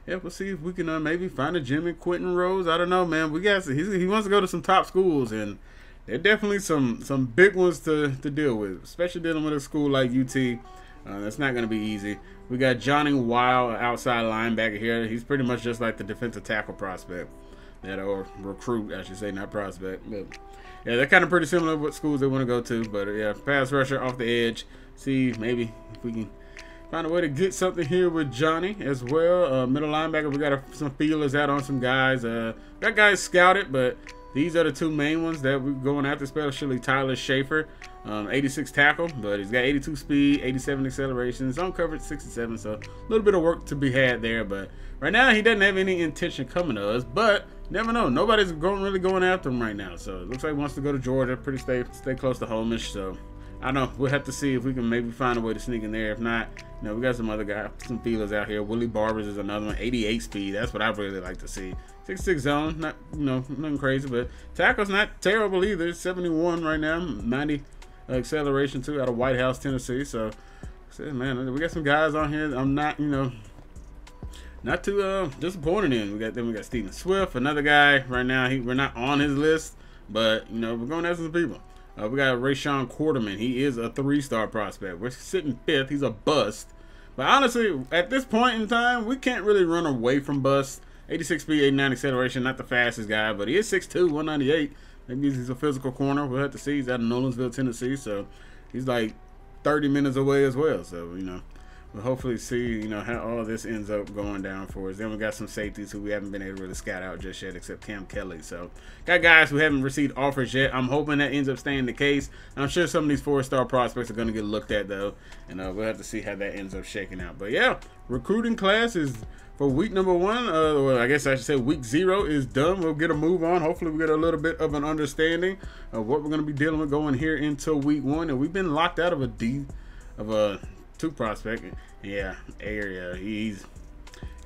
yeah, we'll see if we can maybe find a gem in Quentin Rose. I don't know, man. We got he wants to go to some top schools, and there are definitely some big ones to deal with, especially dealing with a school like UT. That's not going to be easy. We got Johnny Wild, outside linebacker here. He's pretty much just like the defensive tackle prospect, or recruit, I should say, not prospect. But yeah, they're kind of pretty similar to what schools they want to go to. But yeah, pass rusher off the edge. See, maybe if we can find a way to get something here with Johnny as well. Middle linebacker, we got some feelers out on some guys. Got guys scouted, but these are the two main ones that we're going after, especially Tyler Schaefer. 86 tackle, but he's got 82 speed, 87 acceleration, zone coverage 67, so a little bit of work to be had there. But right now, he doesn't have any intention coming to us, but never know. Nobody's really going after him right now, so it looks like he wants to go to Georgia, pretty stay close to home-ish, so I don't know. We'll have to see if we can maybe find a way to sneak in there. If not, you know, we got some other guys, some feelers out here. Willie Barbers is another one. 88 speed. That's what I really like to see. 6'6 zone. Not, you know, nothing crazy, but tackle's not terrible either. 71 right now. 90 acceleration too, out of White House, Tennessee. So, man, we got some guys on here that I'm not, you know, not too disappointed in. We got Steven Swift, another guy right now. We're not on his list, but you know, we're going after some people. We got Rayshawn Quarterman. He is a 3-star prospect. We're sitting 5th. He's a bust. But honestly, at this point in time, we can't really run away from bust. 86 speed, 89 acceleration. Not the fastest guy, but he is 6'2", 198. Maybe he's a physical corner. We'll have to see. He's out of Nolensville, Tennessee. So he's like 30 minutes away as well. So, you know, we'll hopefully see, you know, how all this ends up going down for us. Then we got some safeties who we haven't been able to really scout out just yet, except Cam Kelly. So got guys who haven't received offers yet. I'm hoping that ends up staying the case. I'm sure some of these 4-star prospects are going to get looked at, though, and we'll have to see how that ends up shaking out. But yeah, recruiting class is for week #1. Well, I guess I should say week 0 is done. We'll get a move on. Hopefully, we get a little bit of an understanding of what we're going to be dealing with going here into week 1. And we've been locked out of a D of a 2 prospect. Yeah, area. He's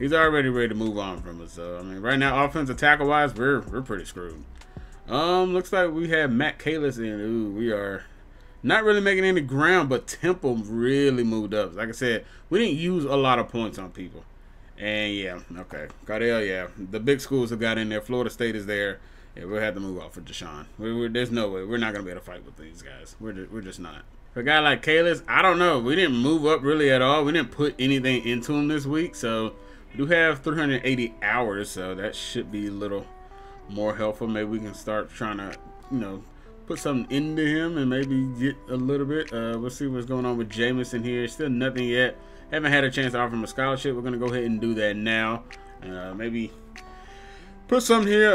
already ready to move on from us. So I mean, right now, offensive tackle wise, we're pretty screwed. Looks like we have Matt Kalis in. Ooh, we are not really making any ground, but Temple really moved up. Like I said, we didn't use a lot of points on people. And yeah, okay, Cardell. Yeah, the big schools have got in there. Florida State is there. Yeah, we'll have to move off of Deshaun. There's no way. We're not going to be able to fight with these guys. We're just not. For a guy like Kalis, I don't know. We didn't move up really at all. We didn't put anything into him this week. So we do have 380 hours. So that should be a little more helpful. Maybe we can start trying to, you know, put something into him and maybe get a little bit. We'll see what's going on with Jameson here. Still nothing yet. Haven't had a chance to offer him a scholarship. We're going to go ahead and do that now. Maybe put something here.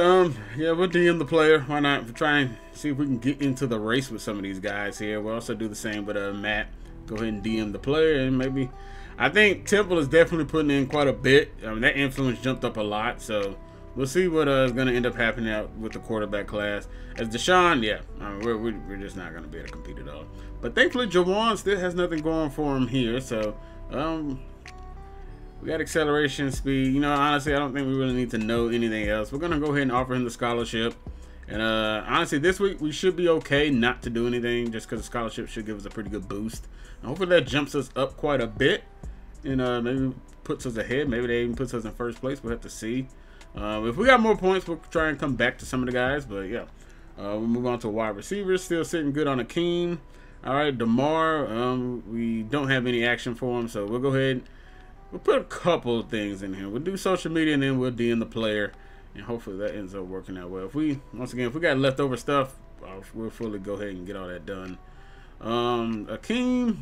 Yeah, we'll DM the player. Why not? We'll try and see if we can get into the race with some of these guys here. We'll also do the same with Matt. Go ahead and DM the player, and maybe I think Temple is definitely putting in quite a bit. I mean, that influence jumped up a lot, so we'll see what is going to end up happening out with the quarterback class. As Deshaun, yeah, I mean, we're just not going to be able to compete at all. But thankfully, Juwan still has nothing going for him here, so we got acceleration, speed. You know, honestly, I don't think we really need to know anything else. We're going to go ahead and offer him the scholarship. And honestly, this week we should be okay not to do anything just because the scholarship should give us a pretty good boost. And hopefully that jumps us up quite a bit and maybe puts us ahead. Maybe they even puts us in first place. We'll have to see. If we got more points, we'll try and come back to some of the guys. But, yeah, we'll move on to wide receivers. Still sitting good on Akeem. All right, DeMar, we don't have any action for him, so we'll go ahead. We'll put a couple of things in here. We'll do social media, and then we'll DM the player, and hopefully that ends up working out well. If we, once again, if we got leftover stuff, we'll fully go ahead and get all that done. Akeem,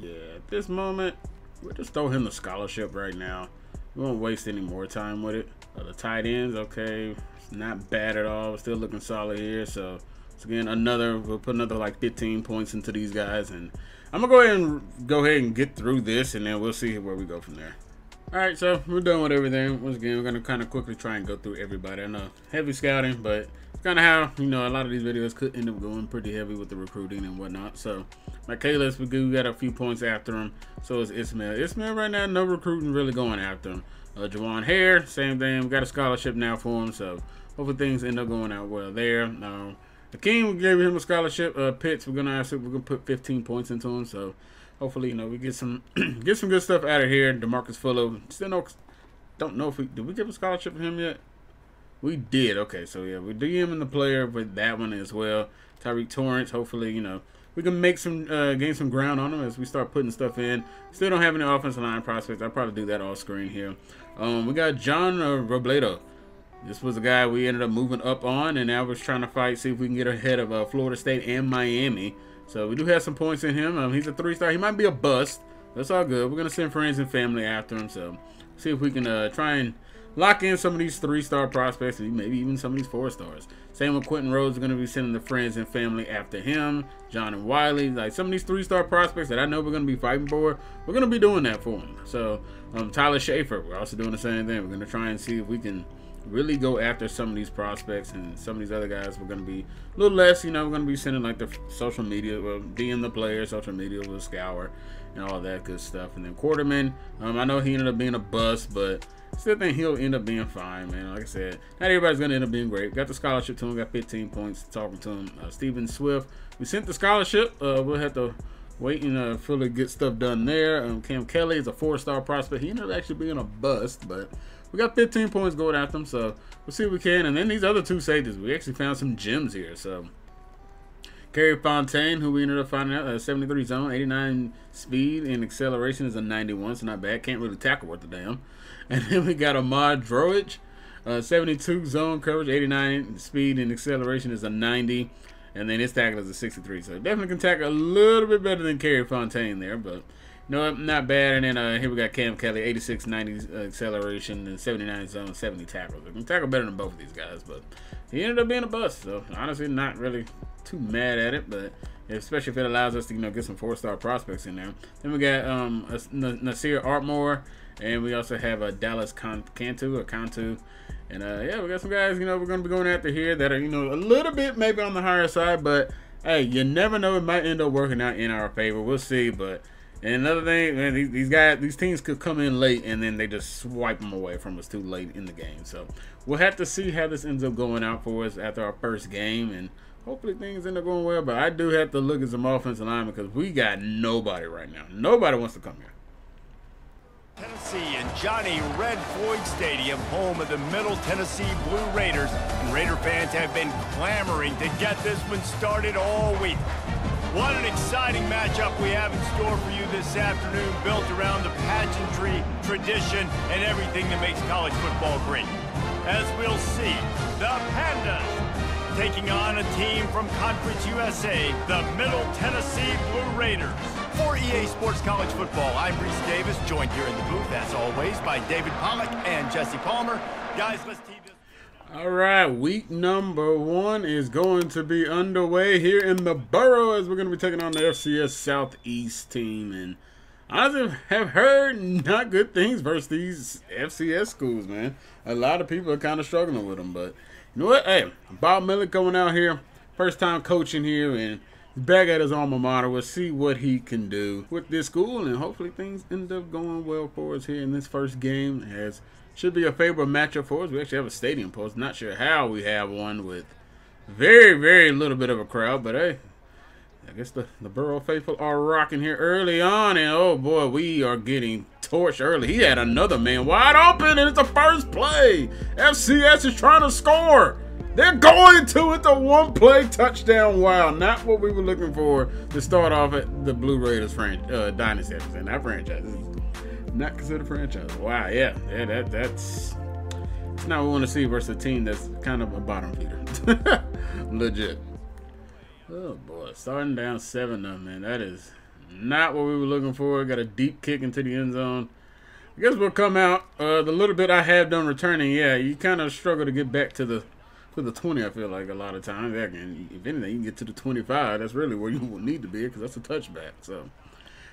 yeah, at this moment, we'll just throw him the scholarship right now. We won't waste any more time with it. The tight ends, okay, it's not bad at all. We're still looking solid here, so. So again, we'll put another like 15 points into these guys, and I'm gonna go ahead and get through this, and then we'll see where we go from there. All right, so we're done with everything. Once again, we're gonna kind of quickly try and go through everybody. I know heavy scouting, but it's kind of how, you know, a lot of these videos could end up going pretty heavy with the recruiting and whatnot. So my Kalis, we got a few points after him. So is Ismail. Ismail right now, no recruiting really going after him. Juwan Hare, same thing. We got a scholarship now for him, so hopefully things end up going out well there. Akeem, we gave him a scholarship. Pitts, we're gonna put 15 points into him. So hopefully, you know, we get some get some good stuff out of here. DeMarcus Fuller, still don't know if we did we give a scholarship for him yet. We did. Okay, so yeah, we DMing the player with that one as well. Tyreek Torrance, hopefully, you know, we can make some gain some ground on him as we start putting stuff in. Still don't have any offensive line prospects. I'll probably do that off screen here. We got John Robledo. This was a guy we ended up moving up on, and now we're trying to fight, see if we can get ahead of Florida State and Miami. So we do have some points in him. He's a 3-star. He might be a bust. That's all good. We're going to send friends and family after him. So see if we can try and lock in some of these 3-star prospects, and maybe even some of these 4-stars. Same with Quentin Rose. We're going to be sending the friends and family after him. John and Wiley. Like some of these 3-star prospects that I know we're going to be fighting for, we're going to be doing that for him. So Tyler Schaefer, we're also doing the same thing. We're going to try and see if we can really go after some of these prospects, and some of these other guys we're going to be a little less, you know, we're going to be sending like the social media, well, DM the player, social media, we'll scour and all that good stuff. And then Quarterman, I know he ended up being a bust, but still think he'll end up being fine, man. Like I said, not everybody's going to end up being great. Got the scholarship to him, got 15 points talking to him. Steven Swift, we sent the scholarship. We'll have to wait and fully get stuff done there. Cam Kelly is a 4-star prospect. He ended up actually being a bust, but we got 15 points going at them, so we'll see if we can. And then these other two safeties, we actually found some gems here. So, Kerry Fontaine, who we ended up finding out, 73 zone, 89 speed, and acceleration is a 91, so not bad. Can't really tackle worth a damn. And then we got Ahmad Droich, 72 zone coverage, 89 speed, and acceleration is a 90. And then his tackle is a 63, so definitely can tackle a little bit better than Kerry Fontaine there, but no, not bad. And then here we got Cam Kelly, 86, 90 acceleration, and 79 zone, 70 tackles. We can tackle better than both of these guys, but he ended up being a bust. So honestly, not really too mad at it, but especially if it allows us to, you know, get some 4-star prospects in there. Then we got Nasir Artmore, and we also have a Dallas Cantu. And yeah, we got some guys, you know, we're gonna be going after here that are, you know, a little bit maybe on the higher side, but hey, you never know, it might end up working out in our favor. We'll see, but. And another thing, man, these teams could come in late, and then they just swipe them away from us too late in the game. So we'll have to see how this ends up going out for us after our first game, and hopefully things end up going well. But I do have to look at some offensive linemen because we got nobody right now. Nobody wants to come here. Tennessee and Johnny Red Floyd Stadium, home of the Middle Tennessee Blue Raiders. And Raider fans have been clamoring to get this one started all week. What an exciting matchup we have in store for you this afternoon, built around the pageantry, tradition, and everything that makes college football great. As we'll see, the Pandas taking on a team from Conference USA, the Middle Tennessee Blue Raiders. For EA Sports College Football, I'm Reese Davis, joined here in the booth, as always, by David Pollack and Jesse Palmer. Guys, let's team this. All right, week number one is going to be underway here in the borough as we're going to be taking on the FCS Southeast team. And I have heard not good things versus these FCS schools, man. A lot of people are kind of struggling with them. But you know what? Hey, Bob Miller going out here, first time coaching here, and back at his alma mater. We'll see what he can do with this school, and hopefully things end up going well for us here in this first game. As should be a favorable matchup for us. We actually have a stadium post. Not sure how we have one with very little bit of a crowd. But, hey, I guess the Borough faithful are rocking here early on. And, oh, boy, we are getting torched early. He had another man wide open, and it's the first play. FCS is trying to score. They're going to it. The one-play touchdown. Wow, not what we were looking for to start off at the Blue Raiders dynasty. And that franchise is not considered franchise. Wow, yeah, that's not what we want to see versus a team that's kind of a bottom feeder. Legit. Oh boy, starting down 7-0, man. That is not what we were looking for. Got a deep kick into the end zone. I guess we'll come out. The little bit I have done returning, yeah, you kind of struggle to get back to the 20. I feel like a lot of times, and if anything, you can get to the 25. That's really where you will need to be because that's a touchback. So.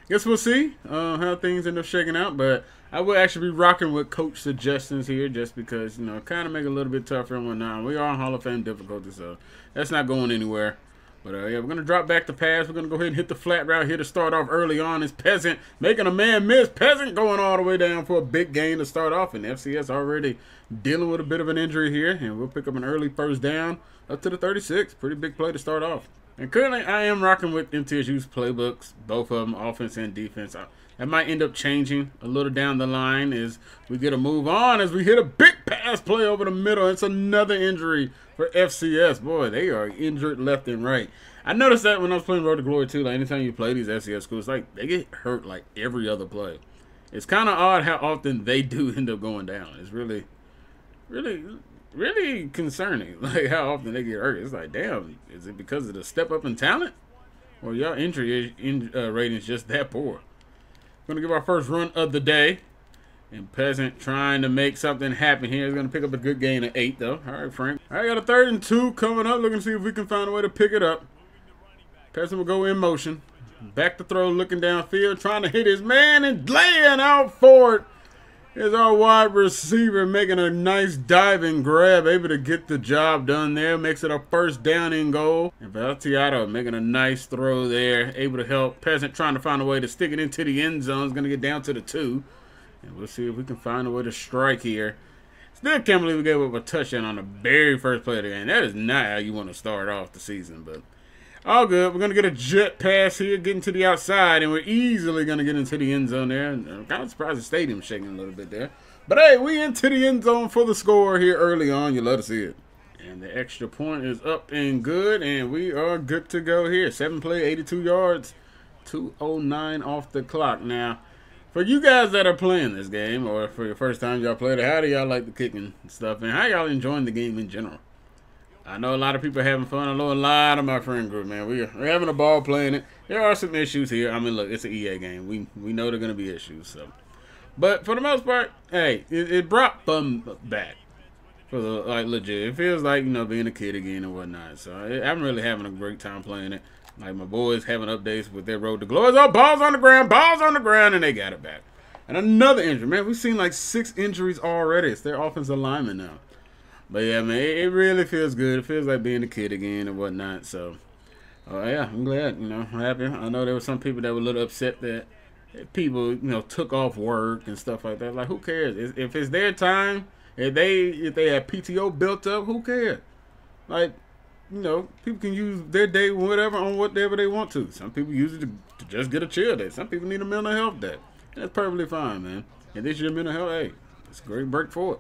Guess we'll see how things end up shaking out, but I will actually be rocking with coach suggestions here just because, you know, kind of make it a little bit tougher and whatnot. We are in Hall of Fame difficulty, so that's not going anywhere. But, yeah, we're going to drop back the pass. We're going to go ahead and hit the flat route here to start off early on. It's Peasant making a man miss. Peasant going all the way down for a big gain to start off, and FCS already dealing with a bit of an injury here, and we'll pick up an early first down up to the 36. Pretty big play to start off. And currently, I am rocking with MTSU's playbooks, both of them, offense and defense. That might end up changing a little down the line as we get a move on, as we hit a big pass play over the middle. It's another injury for FCS. Boy, they are injured left and right. I noticed that when I was playing Road to Glory, too. Like, anytime you play these FCS schools, like, they get hurt like every other play. It's kind of odd how often they do end up going down. It's really concerning, like how often they get hurt. It's like, damn, is it because of the step up in talent, or y'all injury ratings just that poor? Gonna give our first run of the day, and Peasant trying to make something happen here. He's gonna pick up a good gain of 8 though. All right, Frank. All right, got a 3rd and 2 coming up. Looking to see if we can find a way to pick it up. Peasant will go in motion, back to throw, looking downfield, trying to hit his man and laying out for it. Here's our wide receiver making a nice diving grab, able to get the job done there. Makes it a first down and goal. And Vatticato making a nice throw there, able to help. Peasant trying to find a way to stick it into the end zone. It's going to get down to the 2. And we'll see if we can find a way to strike here. Still can't believe we gave up a touchdown on the very first play of the game. That is not how you want to start off the season, but all good. We're going to get a jet pass here, getting to the outside, and we're easily going to get into the end zone there. I'm kind of surprised the stadium's shaking a little bit there. But, hey, we into the end zone for the score here early on. You love to see it. And the extra point is up and good, and we are good to go here. 7 play, 82 yards, 2:09 off the clock. Now, for you guys that are playing this game or for your first time y'all played it, how do y'all like the kicking stuff, and how y'all enjoying the game in general? I know a lot of people are having fun. I know a lot of my friend group, man. We're having a ball playing it. There are some issues here. I mean, look, it's an EA game. We know there are going to be issues. So, but for the most part, hey, it brought fun back. For the, like, legit. It feels like, you know, being a kid again and whatnot. So I'm really having a great time playing it. Like, my boys having updates with their Road to Glory. Oh, balls on the ground, and they got it back. And another injury, man. We've seen like 6 injuries already. It's their offensive lineman now. But, yeah, man, it really feels good. It feels like being a kid again and whatnot. So, yeah, I'm glad, you know, I'm happy. I know there were some people that were a little upset that people, you know, took off work and stuff like that. Like, who cares? If it's their time, if they have PTO built up, who cares? Like, you know, people can use their day whatever on whatever they want to. Some people use it to just get a chill day. Some people need a mental health day. That's perfectly fine, man. And this year, mental health, hey, it's a great break for it.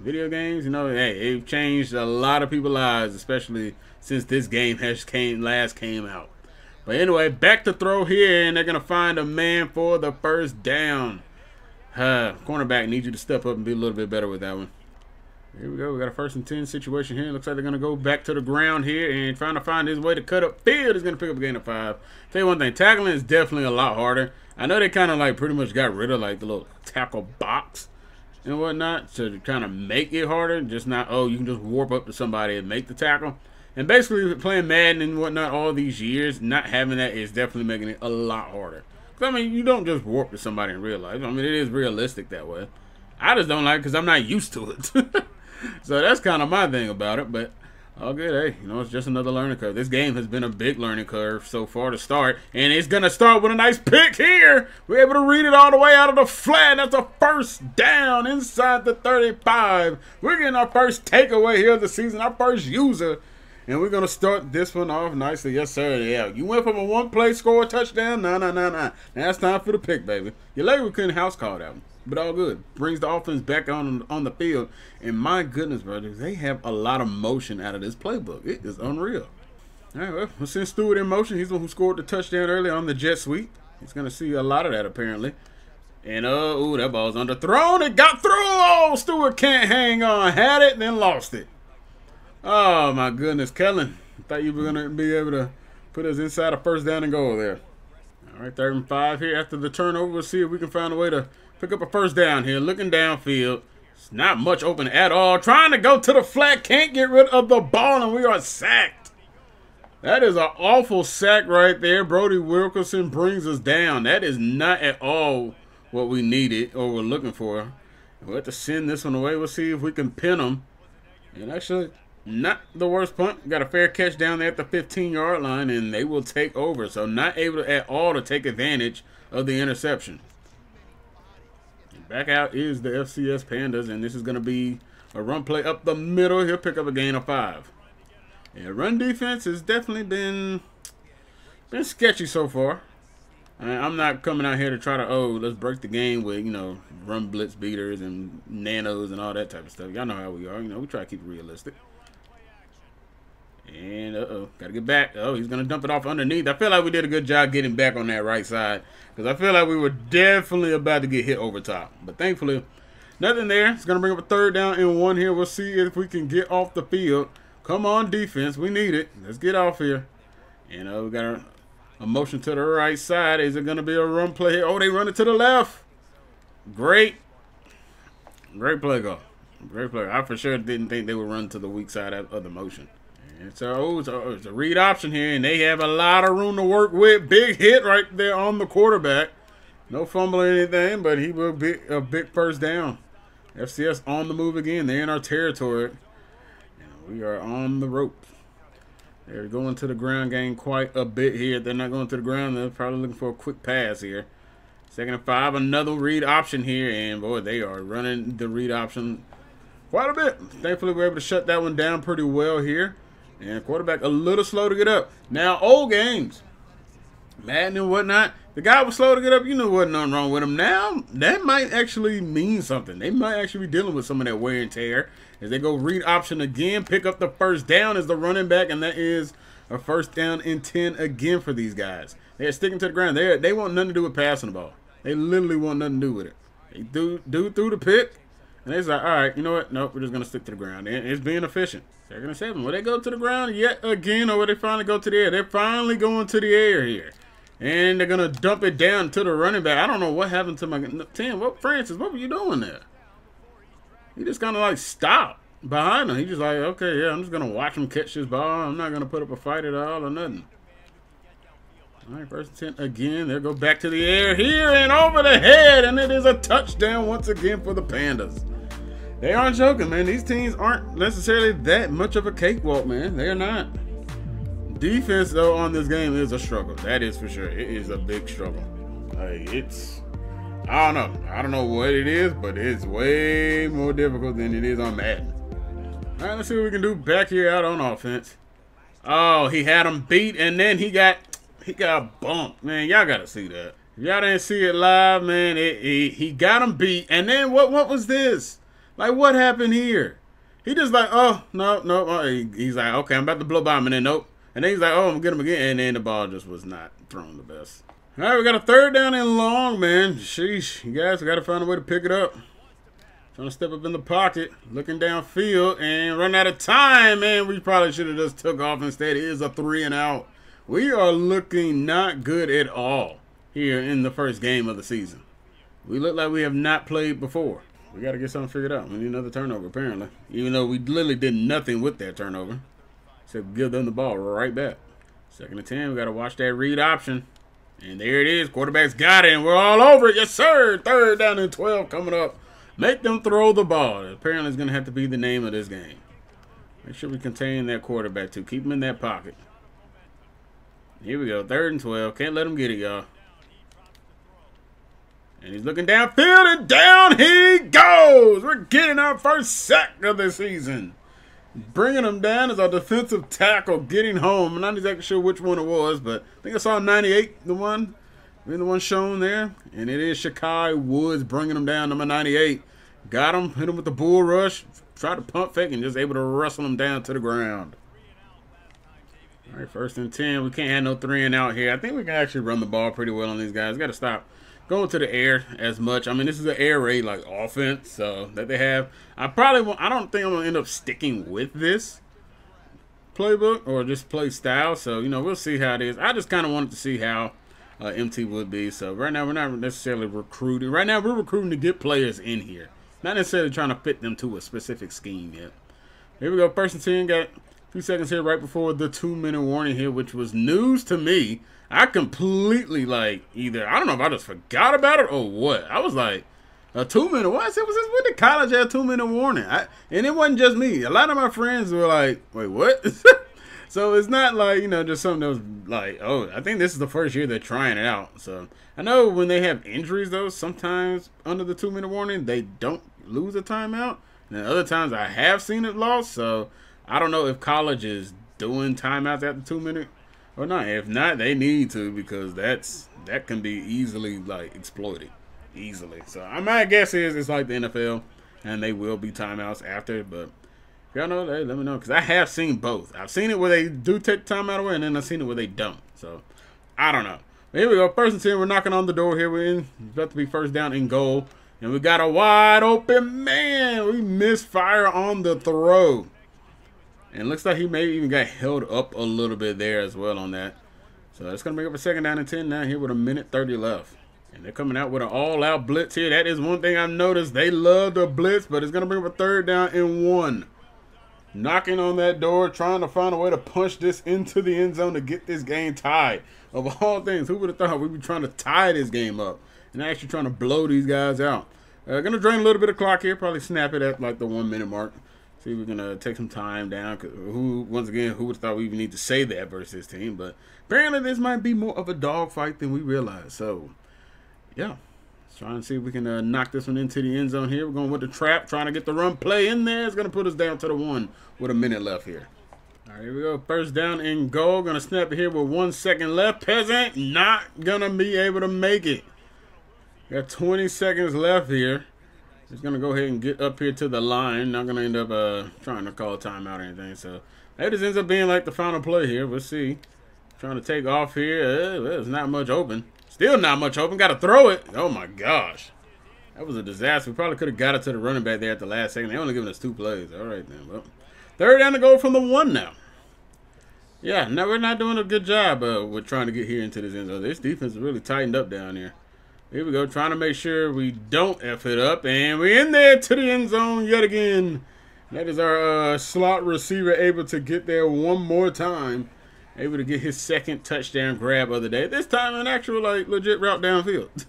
Video games, you know, hey, they've changed a lot of people's lives, especially since this game last came out. But anyway, back to throw here, and they're going to find a man for the first down. Cornerback, need you to step up and be a little bit better with that one. Here we go. We got a 1st and 10 situation here. Looks like they're going to go back to the ground here and trying to find his way to cut up field. He's going to pick up a gain of 5. Tell you one thing, tackling is definitely a lot harder. I know they kind of like pretty much got rid of like the little tackle box and whatnot to kind of make it harder. Just not, oh, you can just warp up to somebody and make the tackle. And basically playing Madden and whatnot all these years, not having that is definitely making it a lot harder. I mean, you don't just warp to somebody in real life. I mean, it is realistic that way. I just don't like it because I'm not used to it. So that's kind of my thing about it, but all good. Hey, you know, it's just another learning curve. This game has been a big learning curve so far to start, and it's going to start with a nice pick here. We're able to read it all the way out of the flat. That's a first down inside the 35. We're getting our first takeaway here of the season, our first user, and we're going to start this one off nicely. Yes, sir. Yeah, you went from a one-play score touchdown. No. Now it's time for the pick, baby. Your lady couldn't house call that one. But all good. Brings the offense back on the field. And my goodness, brothers, they have a lot of motion out of this playbook. It is unreal. All right, well, since Stewart in motion, he's the one who scored the touchdown early on the jet sweep. He's going to see a lot of that, apparently. And, ooh, that ball's underthrown. It got through. Oh, Stewart can't hang on. Had it, then lost it. Oh, my goodness, Kellen. I thought you were going to be able to put us inside a first down and goal there. All right, 3rd and 5 here after the turnover. We'll see if we can find a way to pick up a first down here, looking downfield. It's not much open at all. Trying to go to the flat, can't get rid of the ball, and we are sacked. That is an awful sack right there. Brody Wilkerson brings us down. That is not at all what we needed or were looking for. We'll have to send this one away. We'll see if we can pin him. And actually, not the worst punt. Got a fair catch down there at the 15-yard line, and they will take over. So not able at all to take advantage of the interception. Back out is the FCS Pandas, and this is going to be a run play up the middle. He'll pick up a gain of 5. Yeah, run defense has definitely been sketchy so far. I mean, I'm not coming out here to try to, oh, let's break the game with, you know, run blitz beaters and nanos and all that type of stuff. Y'all know how we are. You know, we try to keep it realistic. And, got to get back. Oh, he's going to dump it off underneath. I feel like we did a good job getting back on that right side because I feel like we were definitely about to get hit over top. But thankfully, nothing there. It's going to bring up a 3rd down and 1 here. We'll see if we can get off the field. Come on, defense. We need it. Let's get off here. And, we got a motion to the right side. Is it going to be a run play here? Oh, they run it to the left. Great. Great play, go. Great play. I for sure didn't think they would run to the weak side of the motion. And so it's a read option here, and they have a lot of room to work with. Big hit right there on the quarterback. No fumble or anything, but he will be a big first down. FCS on the move again. They're in our territory. And we are on the rope. They're going to the ground game quite a bit here. They're not going to the ground. They're probably looking for a quick pass here. 2nd and 5, another read option here. And, boy, they are running the read option quite a bit. Thankfully, we're able to shut that one down pretty well here. And quarterback a little slow to get up. Now, old games, Madden and whatnot, the guy was slow to get up. You knew wasn't nothing wrong with him. Now, that might actually mean something. They might actually be dealing with some of that wear and tear. As they go read option again, pick up the first down as the running back, and that is a 1st down and 10 again for these guys. They're sticking to the ground. They want nothing to do with passing the ball. They literally want nothing to do with it. They do through the pick. And they're like, all right, you know what? Nope, we're just going to stick to the ground. And it's being efficient. 2nd and 7. Will they go to the ground yet again, or will they finally go to the air? They're finally going to the air here. And they're going to dump it down to the running back. I don't know what happened to my team. What, Francis, what were you doing there? He just kind of, like, stopped behind him. He just like, okay, yeah, I'm just going to watch him catch this ball. I'm not going to put up a fight at all or nothing. All right, 1st and 10 again. They'll go back to the air here and over the head, and it is a touchdown once again for the Pandas. They aren't joking, man. These teams aren't necessarily that much of a cakewalk, man. They are not. Defense, though, on this game is a struggle. That is for sure. It is a big struggle. Like, it's, I don't know. I don't know what it is, but it's way more difficult than it is on Madden. All right, let's see what we can do back here out on offense. Oh, he had him beat, and then he got bumped. Man, y'all got to see that. If y'all didn't see it live, man, he got him beat. And then what was this? Like, what happened here? He just like, oh, no. He's like, okay, I'm about to blow by him. And then nope. And then he's like, oh, I'm going to get him again. And then the ball just was not thrown the best. All right, we got a third down and long, man. Sheesh. You guys, we got to find a way to pick it up. Trying to step up in the pocket, looking downfield, and run out of time, man. We probably should have just took off instead. It is a 3-and-out. We are looking not good at all here in the first game of the season. We look like we have not played before. We got to get something figured out. We need another turnover, apparently, even though we literally did nothing with that turnover except give them the ball right back. 2nd and 10. We got to watch that read option. And there it is. Quarterback's got it, and we're all over it. Yes, sir. 3rd down and 12 coming up. Make them throw the ball. Apparently, it's going to have to be the name of this game. Make sure we contain that quarterback, too. Keep him in that pocket. Here we go. 3rd and 12. Can't let him get it, y'all. And he's looking downfield, and down he goes. We're getting our first sack of the season. Bringing him down is our defensive tackle getting home. I'm not exactly sure which one it was, but I think I saw 98, the one shown there. And it is Sha'Kai Woods bringing him down, number 98. Got him, hit him with the bull rush, tried to pump fake, and just able to wrestle him down to the ground. All right, 1st and 10. We can't have no 3-and-out here. I think we can actually run the ball pretty well on these guys. Got to stop going to the air as much. I mean, this is an air raid like offense, so that they have. I don't think I'm gonna end up sticking with this playbook or just play style. So we'll see how it is. I just kind of wanted to see how MT would be. So right now we're not necessarily recruiting. Right now we're recruiting to get players in here, not necessarily trying to fit them to a specific scheme yet. Here we go. 1st and 10. Got 2 seconds here right before the 2-minute warning here, which was news to me. I completely, like, either, I don't know if I just forgot about it or what. I was like, a 2-minute, what? I said, was this when did college have a 2-minute warning? And it wasn't just me. A lot of my friends were like, wait, what? So it's not like, just something that was like, oh, I think this is the first year they're trying it out. So I know when they have injuries, though, sometimes under the 2-minute warning, they don't lose a timeout. And then other times I have seen it lost. So I don't know if college is doing timeouts at the 2-minute or not. If not, they need to, because that can be easily, like, exploited. Easily. So my guess is it's like the NFL, and they will be timeouts after. But if y'all know, hey, let me know, because I have seen both. I've seen it where they do take timeout away, and then I've seen it where they don't. So I don't know. But here we go. 1st and 10. We're knocking on the door here. We're in. It's about to be 1st down and goal. And we got a wide open man. We misfire on the throw. And it looks like he maybe even got held up a little bit there as well on that. So that's going to make up a 2nd down and 10 now here with 1:30 left. And they're coming out with an all-out blitz here. That is one thing I've noticed. They love the blitz, but it's going to bring up a 3rd down and 1. Knocking on that door, trying to find a way to punch this into the end zone to get this game tied. Of all things, who would have thought we'd be trying to tie this game up and actually trying to blow these guys out? Going to drain a little bit of clock here. Probably snap it at like the 1-minute mark. See, we're going to take some time down. Once again, who would have thought we even need to say that versus this team? But apparently this might be more of a dogfight than we realize. So, yeah. Let's try and see if we can knock this one into the end zone here. We're going with the trap, trying to get the run play in there. It's going to put us down to the 1 with 1 minute left here. All right, here we go. 1st down and goal. Going to snap it here with 1 second left. Peasant not going to be able to make it. Got 20 seconds left here. Just going to go ahead and get up here to the line. Not going to end up trying to call a timeout or anything. So that just ends up being like the final play here. We'll see. Trying to take off here. There's not much open. Still not much open. Got to throw it. Oh, my gosh. That was a disaster. We probably could have got it to the running back there at the last second. They only giving us 2 plays. All right, then. Well, 3rd down to go from the 1 now. Yeah, no, we're not doing a good job with trying to get here into this end zone. This defense is really tightened up down here. Here we go, trying to make sure we don't F it up. And we're in there to the end zone yet again. That is our slot receiver able to get there one more time. Able to get his 2nd touchdown grab of the day. This time an actual, like, legit route downfield.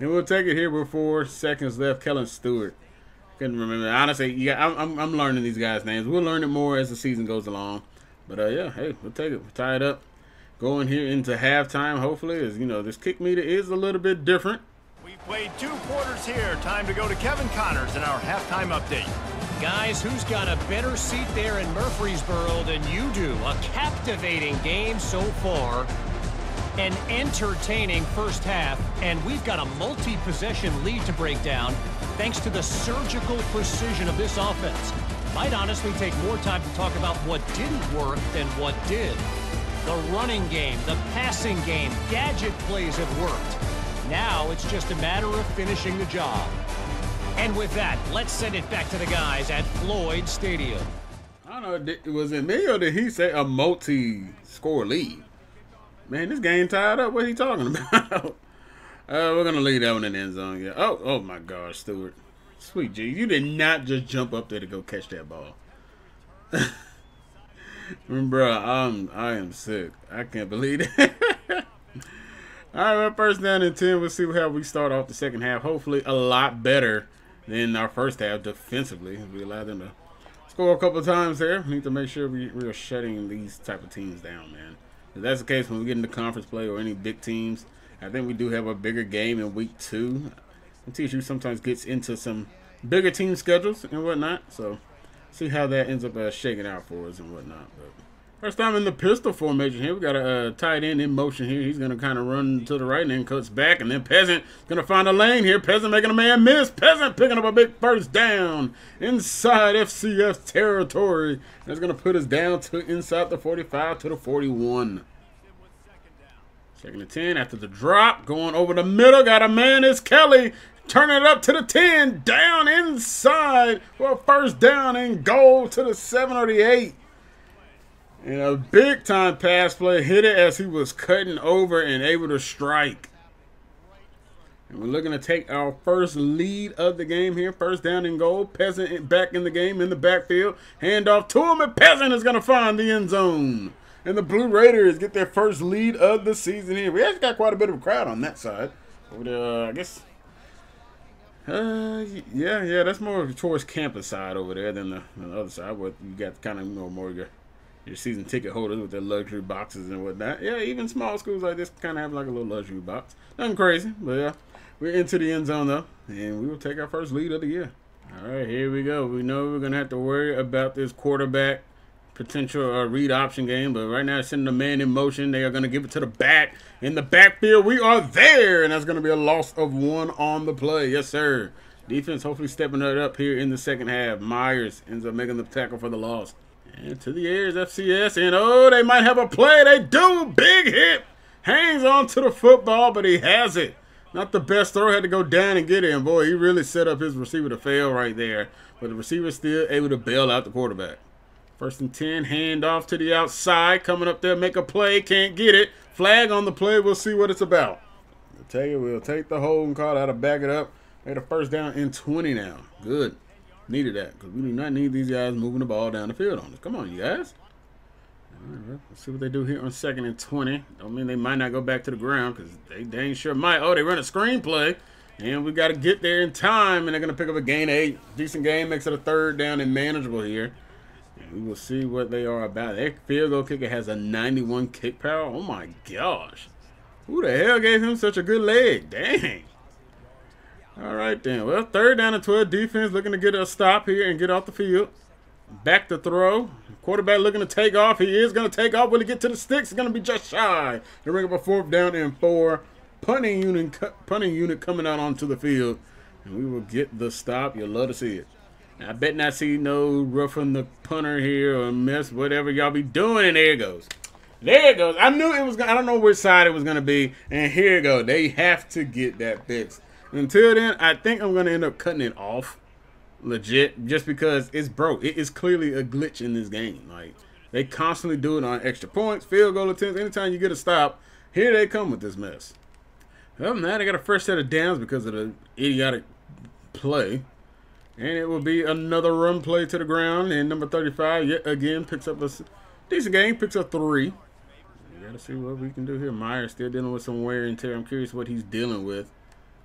And we'll take it here with 4 seconds left. Kellen Stewart. Couldn't remember. Honestly, yeah, I'm learning these guys' names. We'll learn it more as the season goes along. But, yeah, hey, we'll take it. We'll tie it up. Going here into halftime, hopefully, as you know, this kick meter is a little bit different. We've played 2 quarters here. Time to go to Kevin Connors in our halftime update. Guys, who's got a better seat there in Murfreesboro than you do? A captivating game so far. An entertaining first half, and we've got a multi-possession lead to break down thanks to the surgical precision of this offense. Might honestly take more time to talk about what didn't work than what did. The running game, the passing game, gadget plays have worked. Now it's just a matter of finishing the job. And with that, let's send it back to the guys at Floyd Stadium. I don't know, was it me or did he say a multi-score lead? Man, this game tied up. What are you talking about? We're going to leave that one in the end zone. Yeah. Oh my gosh, Stewart. Sweet G, you did not just jump up there to go catch that ball. Bro, I am sick. I can't believe it. All right, well, first down and 10. We'll see how we start off the second half. Hopefully a lot better than our first half defensively. We allowed them to score a couple of times there. We need to make sure we are shutting these type of teams down, man. If that's the case, when we get into conference play or any big teams, I think we do have a bigger game in week 2. And TSU sometimes gets into some bigger team schedules and whatnot. So, see how that ends up shaking out for us and whatnot. But first time in the pistol formation here. We got a tight end in motion here. He's going to kind of run to the right and then cuts back. And then Peasant going to find a lane here. Peasant making a man miss. Peasant picking up a big first down inside FCF territory. That's going to put us down to inside the 45 to the 41. Second and 10 after the drop. Going over the middle. Got a man. It's Kelly. Turning it up to the 10. Down inside. Well, first down and goal to the 7 or the 8. And a big-time pass play. Hit it as he was cutting over and able to strike. And we're looking to take our first lead of the game here. First down and goal. Peasant back in the game in the backfield. Handoff to him, and Peasant is going to find the end zone. And the Blue Raiders get their first lead of the season here. We actually got quite a bit of a crowd on that side. Over there, I guess. Yeah, that's more towards campus side over there than the other side. Where you got kind of, you know, more your season ticket holders with their luxury boxes and whatnot. Yeah, even small schools like this kind of have like a little luxury box. Nothing crazy, but yeah, we're into the end zone though, and we will take our first lead of the year. All right, here we go. We know we're gonna have to worry about this quarterback potential read option game, but right now it's sending a man in motion. They are gonna give it to the back in the backfield. We are there, and that's gonna be a loss of 1 on the play. Yes, sir. Defense hopefully stepping it up here in the second half. Myers ends up making the tackle for the loss. And to the air is FCS, and oh, they might have a play. They do. Big hit. Hangs on to the football, but he has it. Not the best throw. Had to go down and get it, and boy, he really set up his receiver to fail right there. But the receiver still able to bail out the quarterback. First and 10, hand off to the outside. Coming up there, make a play. Can't get it. Flag on the play. We'll see what it's about. We'll take it. We'll take the hold and call it out to back it up. Made a first down and 20 now. Good. Needed that, because we do not need these guys moving the ball down the field on us. Come on, you guys. All right, let's see what they do here on second and 20. Don't mean they might not go back to the ground, because they dang sure might. Oh, they run a screenplay, and we got to get there in time, and they're going to pick up a gain of 8. Decent game, makes it a third down and manageable here. And we will see what they are about. Their field goal kicker has a 91 kick power. Oh, my gosh. Who the hell gave him such a good leg? Dang. All right, then. Well, third down and 12. Defense looking to get a stop here and get off the field. Back to throw. Quarterback looking to take off. He is going to take off. Will he get to the sticks? It's going to be just shy. They bring up a fourth down and 4. Punting unit coming out onto the field. And we will get the stop. You'll love to see it. Now, I bet not see no roughing the punter here or mess, whatever y'all be doing. And there it goes. There it goes. I knew it was going to. I don't know which side it was going to be. And here it goes. They have to get that fixed. Until then, I think I'm going to end up cutting it off legit just because it's broke. It is clearly a glitch in this game. Like, they constantly do it on extra points, field goal attempts. Anytime you get a stop, here they come with this mess. Well, now they got a fresh set of downs because of the idiotic play. And it will be another run play to the ground. And number 35 yet again picks up a decent game, picks up 3. We got to see what we can do here. Myers still dealing with some wear and tear. I'm curious what he's dealing with.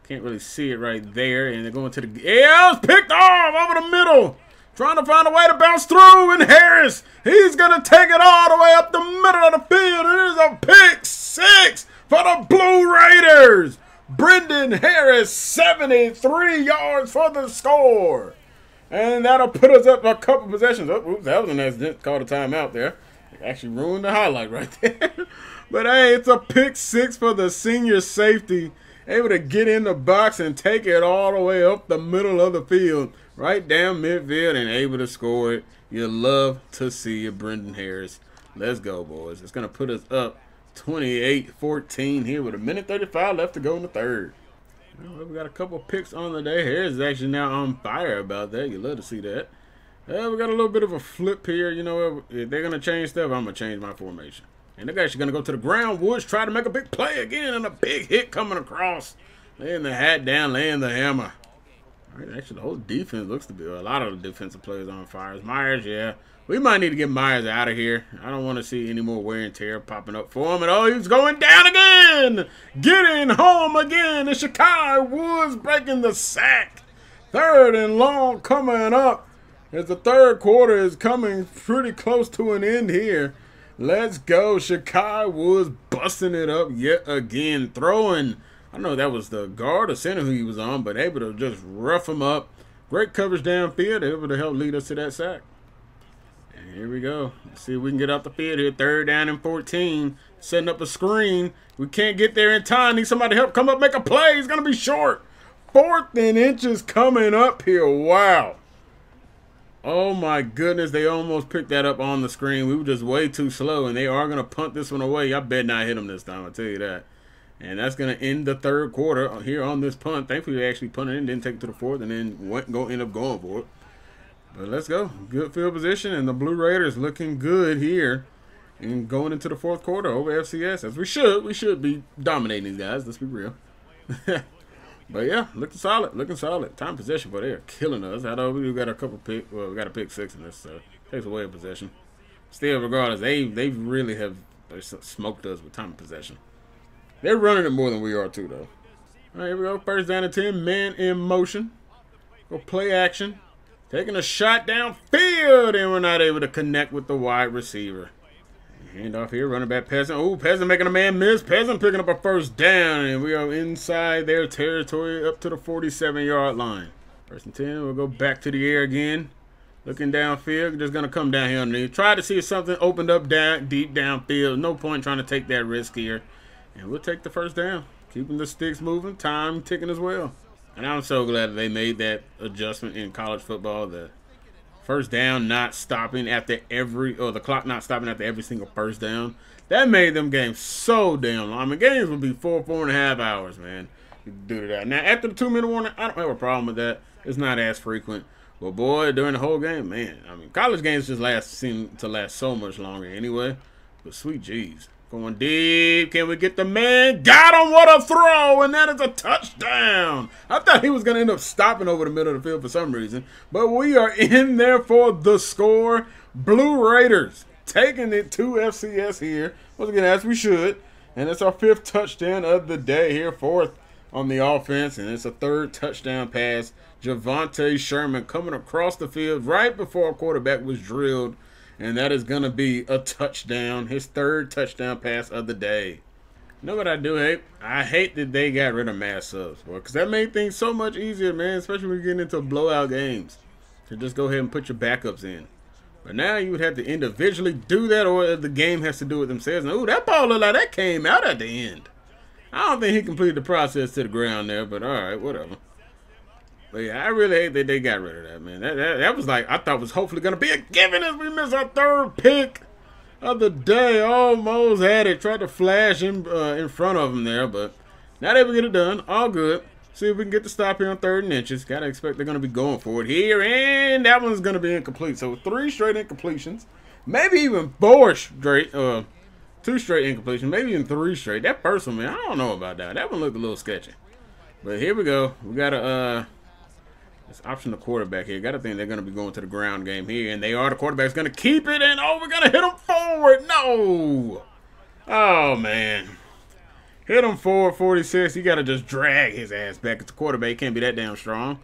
Can't really see it right there, and they're going to the... Yeah, it's picked off over the middle. Trying to find a way to bounce through, and Harris, he's going to take it all the way up the middle of the field. It is a pick 6 for the Blue Raiders. Brendan Harris, 73 yards for the score. And that'll put us up a couple possessions. Oh, oops, that was an accident. Called a timeout there. Actually ruined the highlight right there. But, hey, it's a pick six for the senior safety. Able to get in the box and take it all the way up the middle of the field, right down midfield, and able to score it. You love to see it, Brendan Harris. Let's go, boys. It's going to put us up 28-14 here with a minute 35 left to go in the third. Well, we got a couple picks on the day. Harris is actually now on fire about that. You love to see that. We got a little bit of a flip here. You know, if they're going to change stuff, I'm going to change my formation. And they're actually going to go to the ground. Woods try to make a big play again, and a big hit coming across. Laying the hat down, laying the hammer. All right, actually, the whole defense looks to be a lot of the defensive players on fires. Myers, yeah. We might need to get Myers out of here. I don't want to see any more wear and tear popping up for him. And, oh, he's going down again. Getting home again. And Sha'Kai Woods breaking the sack. Third and long coming up. As the third quarter is coming pretty close to an end here. Let's go. Sha'Kai Woods busting it up yet again. Throwing, I don't know if that was the guard or center who he was on, but able to just rough him up. Great coverage downfield, able to help lead us to that sack. And here we go. Let's see if we can get out the field here. Third down and 14. Setting up a screen. We can't get there in time. Need somebody to help come up, make a play. It's going to be short. Fourth and inches coming up here. Wow. Oh, my goodness. They almost picked that up on the screen. We were just way too slow, and they are going to punt this one away. I bet not hit them this time, I'll tell you that. And that's going to end the third quarter here on this punt. Thankfully, they actually punted in, didn't take it to the fourth, and then end up going for it. But let's go. Good field position, and the Blue Raiders looking good here and going into the fourth quarter over FCS, as we should. We should be dominating these guys. Let's be real. But, yeah, looking solid, looking solid. Time possession, but they're killing us. I know we got a couple pick. Well, we got a pick six in this, so takes away a possession. Still, regardless, they really have smoked us with time of possession. They're running it more than we are, too, though. All right, here we go. First down and 10, man in motion. Go play action. Taking a shot downfield, and we're not able to connect with the wide receiver. Hand off here, running back Peasant. Oh, Peasant making a man miss. Peasant picking up a first down, and we are inside their territory up to the 47-yard line. First and 10, we'll go back to the air again. Looking downfield, just going to come down here underneath. Try to see if something opened up down deep downfield. No point trying to take that risk here. And we'll take the first down. Keeping the sticks moving, time ticking as well. And I'm so glad that they made that adjustment in college football, the first down not stopping after every, or the clock not stopping after every single first down. That made them games so damn long. I mean, games would be four and a half hours, man. Due to that. Now, after the 2-minute warning, I don't have a problem with that. It's not as frequent. But, boy, during the whole game, man, I mean, college games just seem to last so much longer anyway. But, sweet jeez. Going deep. Can we get the man? Got him. What a throw. And that is a touchdown. I thought he was going to end up stopping over the middle of the field for some reason. But we are in there for the score. Blue Raiders taking it to FCS here. Once again, as we should. And it's our fifth touchdown of the day here. Fourth on the offense. And it's a third touchdown pass. Javonte Sherman coming across the field right before our quarterback was drilled. And that is going to be a touchdown, his third touchdown pass of the day. You know what I do hate? I hate that they got rid of mass subs, boy, because that made things so much easier, man, especially when you're getting into blowout games. To just go ahead and put your backups in. But now you would have to individually do that, or the game has to do it themselves. And, ooh, that ball looked like that came out at the end. I don't think he completed the process to the ground there, but all right, whatever. But, yeah, I really hate that they got rid of that, man. That was like, I thought was hopefully going to be a given as we missed our third pick of the day. Almost had it. Tried to flash in front of him there, but not able to get it done. All good. See if we can get the stop here on third and inches. Got to expect they're going to be going for it here, and that one's going to be incomplete. So, 3 straight incompletions. Maybe even 4 straight, 2 straight incompletions. Maybe even 3 straight. That first one, man, I don't know about that. That one looked a little sketchy. But here we go. We got to, it's optional quarterback here. Got to think they're going to be going to the ground game here. And they are. The quarterback's going to keep it. And, oh, we're going to hit him forward. No. Oh, man. Hit him forward, 46. You got to just drag his ass back. It's a quarterback. He can't be that damn strong.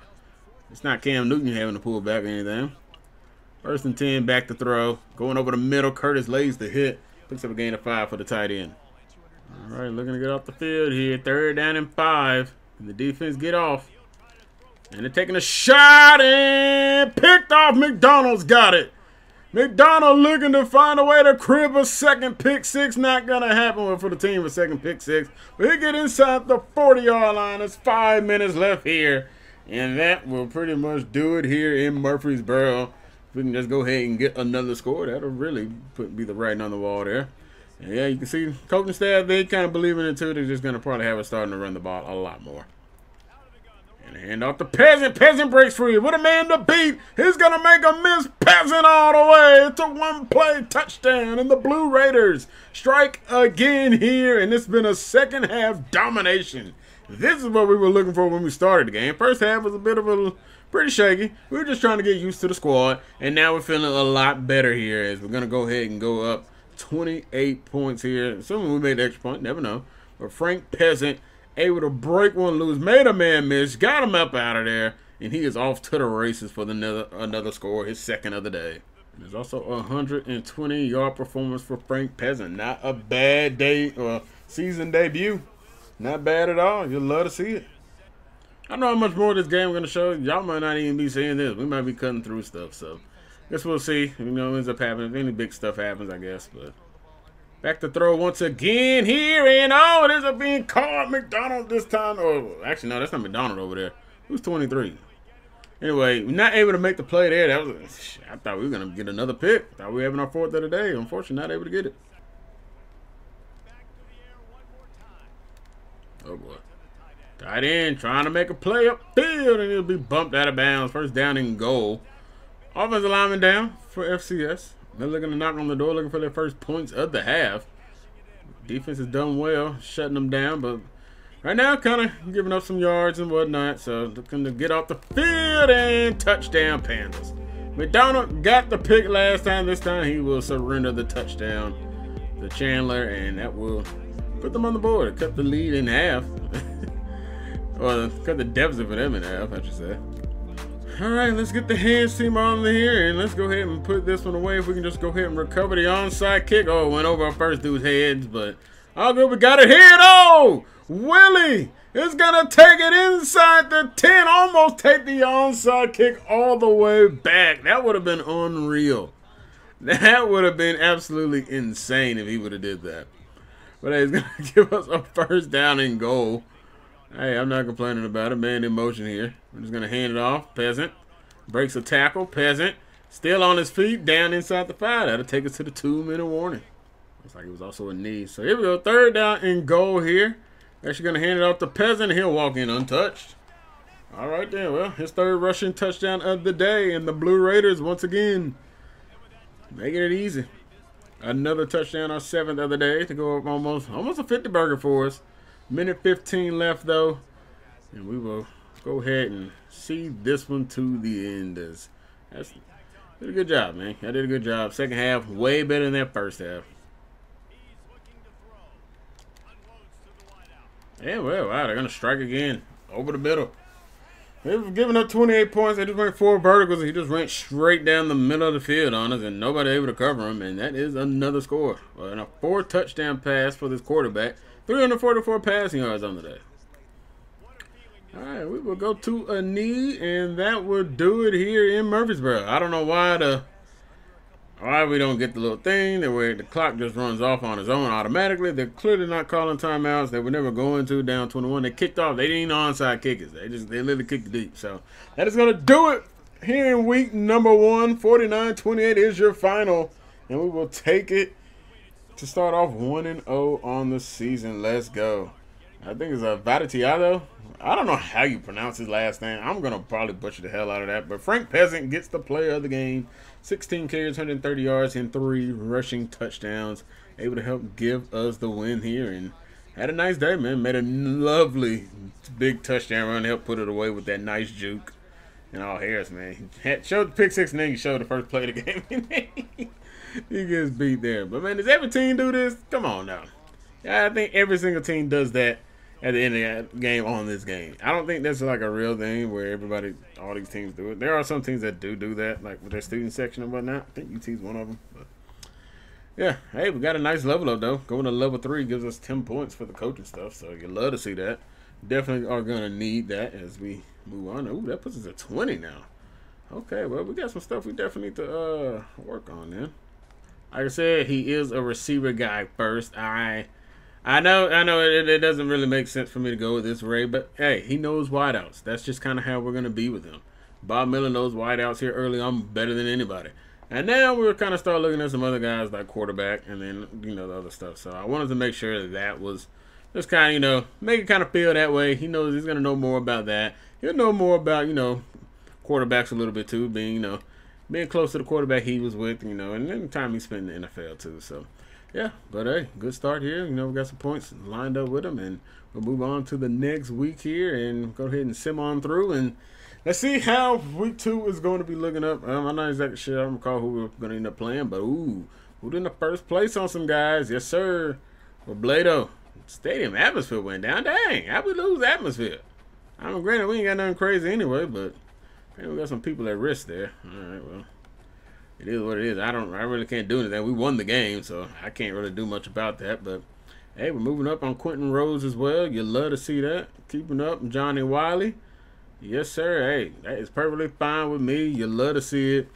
It's not Cam Newton having to pull back or anything. First and 10, back to throw. Going over the middle. Curtis lays the hit. Picks up a gain of 5 for the tight end. All right, looking to get off the field here. Third down and 5. And the defense get off. And they're taking a shot and picked off. McDonald's got it. McDonald looking to find a way to crib a second pick six. Not going to happen for the team, a second pick six. We get inside the 40-yard line. There's 5 minutes left here. And that will pretty much do it here in Murfreesboro. If we can just go ahead and get another score, that'll really be the writing on the wall there. And yeah, you can see coaching staff, they kind of believe in it too. They're just going to probably have us starting to run the ball a lot more. And hand off the Peasant. Peasant breaks free. With a man to beat, he's going to make a miss. Peasant all the way. It's a one-play touchdown. And the Blue Raiders strike again here. And it's been a second-half domination. This is what we were looking for when we started the game. First half was a bit of a pretty shaky. We were just trying to get used to the squad. And now we're feeling a lot better here as we're going to go ahead and go up 28 points here. Assuming we made the extra point. Never know. But Frank Peasant able to break one loose, made a man miss, got him up out of there, and he is off to the races for another score, his second of the day. And there's also a 120-yard performance for Frank Peasant. Not a bad day or season debut. Not bad at all. You'll love to see it. I know how much more this game we're going to show. Y'all might not even be seeing this. We might be cutting through stuff, so I guess we'll see. You know, it ends up happening. If any big stuff happens, I guess, but... Back to throw once again here, and oh, it ends up being called McDonald this time. Oh, actually, no, that's not McDonald over there. Who's 23? Anyway, we're not able to make the play there. That was, I thought we were going to get another pick. I thought we were having our fourth of the day. Unfortunately, not able to get it. Oh, boy. Tight end trying to make a play upfield, and it'll be bumped out of bounds. First down and goal. Offensive lineman down for FCS. They're looking to knock on the door, looking for their first points of the half. Defense has done well, shutting them down, but right now kind of giving up some yards and whatnot. So looking to get off the field and touchdown Panthers. McDonald got the pick last time. This time he will surrender the touchdown to Chandler, and that will put them on the board. Cut the lead in half. Or cut the deficit for them in half, I should say. All right, let's get the hands team on here, and let's go ahead and put this one away. If we can just go ahead and recover the onside kick. Oh, it went over our first dude's heads, but all good. We got it here. Oh, Willie is going to take it inside the 10, almost take the onside kick all the way back. That would have been unreal. That would have been absolutely insane if he would have did that. But hey, he's going to give us a first down and goal. Hey, I'm not complaining about it. Man in motion here. I'm just going to hand it off. Peasant breaks a tackle. Peasant still on his feet, down inside the 5. That'll take us to the 2-minute warning. Looks like it was also a knee. So here we go. Third down and goal here. Actually going to hand it off to Peasant. He'll walk in untouched. All right, then. Well, his third rushing touchdown of the day. And the Blue Raiders once again making it easy. Another touchdown, our 7th of the day, to go up almost a 50-burger for us. Minute 15 left, though, and we will go ahead and see this one to the end. That's did a good job, man. I did a good job. Second half, way better than that first half. Yeah, well, wow, they're going to strike again over the middle. They've given up 28 points. They just went 4 verticals. He just went straight down the middle of the field on us, and nobody able to cover him, and that is another score. And a 4 touchdown pass for this quarterback. 344 passing yards on the day. All right, we will go to a knee, and that will do it here in Murfreesboro. I don't know why we don't get the little thing. The clock just runs off on its own automatically. They're clearly not calling timeouts. They were never going to down 21. They kicked off. They didn't even onside kickers. They literally kicked deep. So that is going to do it here in week number 1. 49-28 is your final, and we will take it to start off 1-0 on the season. Let's go. I think it's a Vatticato. I don't know how you pronounce his last name. I'm going to probably butcher the hell out of that. But Frank Peasant gets the player of the game. 16 carries, 130 yards, and 3 rushing touchdowns. Able to help give us the win here. And had a nice day, man. Made a lovely big touchdown run to help put it away with that nice juke. And all Harris, man. Showed the pick six, and then he showed the first play of the game. He gets beat there. But, man, does every team do this? Come on now. I think every single team does that at the end of the game on this game. I don't think that's like a real thing where all these teams do it. There are some teams that do that, like with their student section and whatnot. I think UT's one of them. But yeah, hey, we got a nice level up, though. Going to level 3 gives us 10 points for the coaching stuff, so you love to see that. Definitely are going to need that as we move on. Ooh, that puts us at 20 now. Okay, well, we got some stuff we definitely need to work on then. Like I said, he is a receiver guy first. I know it doesn't really make sense for me to go with this Ray, but hey, he knows wideouts. That's just kind of how we're going to be with him. Bob Miller knows wideouts here early on better than anybody. And now we're kind of start looking at some other guys like quarterback and then, you know, the other stuff. So I wanted to make sure that that was just kind of, you know, make it kind of feel that way. He knows he's going to know more about that. He'll know more about, you know, quarterbacks a little bit too, being, you know, being close to the quarterback he was with, you know, and then the time he spent in the NFL too. So, yeah, but hey, good start here. You know, we got some points lined up with him, and we'll move on to the next week here and go ahead and sim on through, and let's see how week 2 is going to be looking up. I'm not exactly sure. I don't recall who we're going to end up playing, but ooh, we're in the first place on some guys. Yes, sir. Robledo. Stadium atmosphere went down. Dang, how we lose atmosphere? I mean, granted, we ain't got nothing crazy anyway, but man, we got some people at risk there. All right, well, it is what it is. I really can't do anything. We won the game, so I can't really do much about that. But hey, we're moving up on Quentin Rose as well. You love to see that. Keeping up, Johnny Wiley. Yes, sir. Hey, that is perfectly fine with me. You love to see it.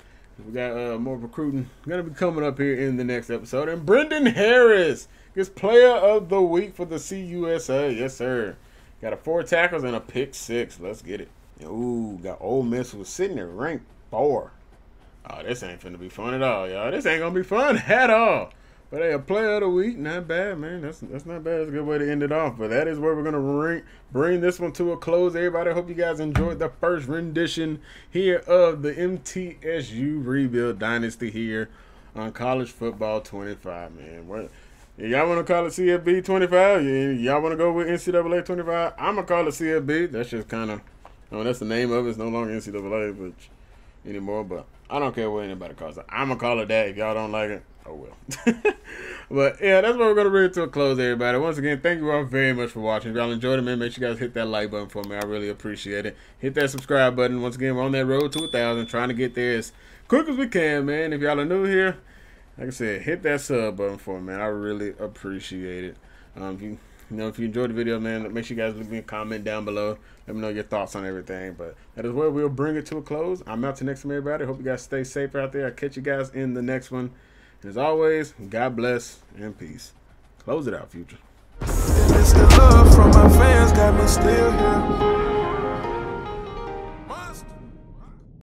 We got more recruiting gonna be coming up here in the next episode. And Brendan Harris gets Player of the Week for the CUSA. Yes, sir. Got a 4 tackles and a pick 6. Let's get it. Ooh, got Ole Miss was sitting at rank 4. Oh, this ain't finna be fun at all, y'all. This ain't gonna be fun at all. But hey, a Player of the Week, not bad, man. That's not bad. That's a good way to end it off. But that is where we're gonna bring this one to a close. Everybody, I hope you guys enjoyed the first rendition here of the MTSU Rebuild Dynasty here on College Football 25, man. What? Y'all want to call it CFB 25? Y'all want to go with NCAA 25? I'm gonna call it CFB. That's just kind of, I mean, that's the name of it. It's no longer NCAA anymore, but I don't care what anybody calls it. I'm going to call it that. If y'all don't like it, oh well. But, yeah, that's what we're going to bring it to a close, everybody. Once again, thank you all very much for watching. If y'all enjoyed it, man, make sure you guys hit that like button for me. I really appreciate it. Hit that subscribe button. Once again, we're on that road to 1,000, trying to get there as quick as we can, man. If y'all are new here, like I said, hit that sub button for me, man. I really appreciate it. If you enjoyed the video, man, make sure you guys leave me a comment down below. Let me know your thoughts on everything. But that is where we'll bring it to a close. I'm out to next time, everybody. Hope you guys stay safe out there. I'll catch you guys in the next one. And as always, God bless and peace. Close it out, Future.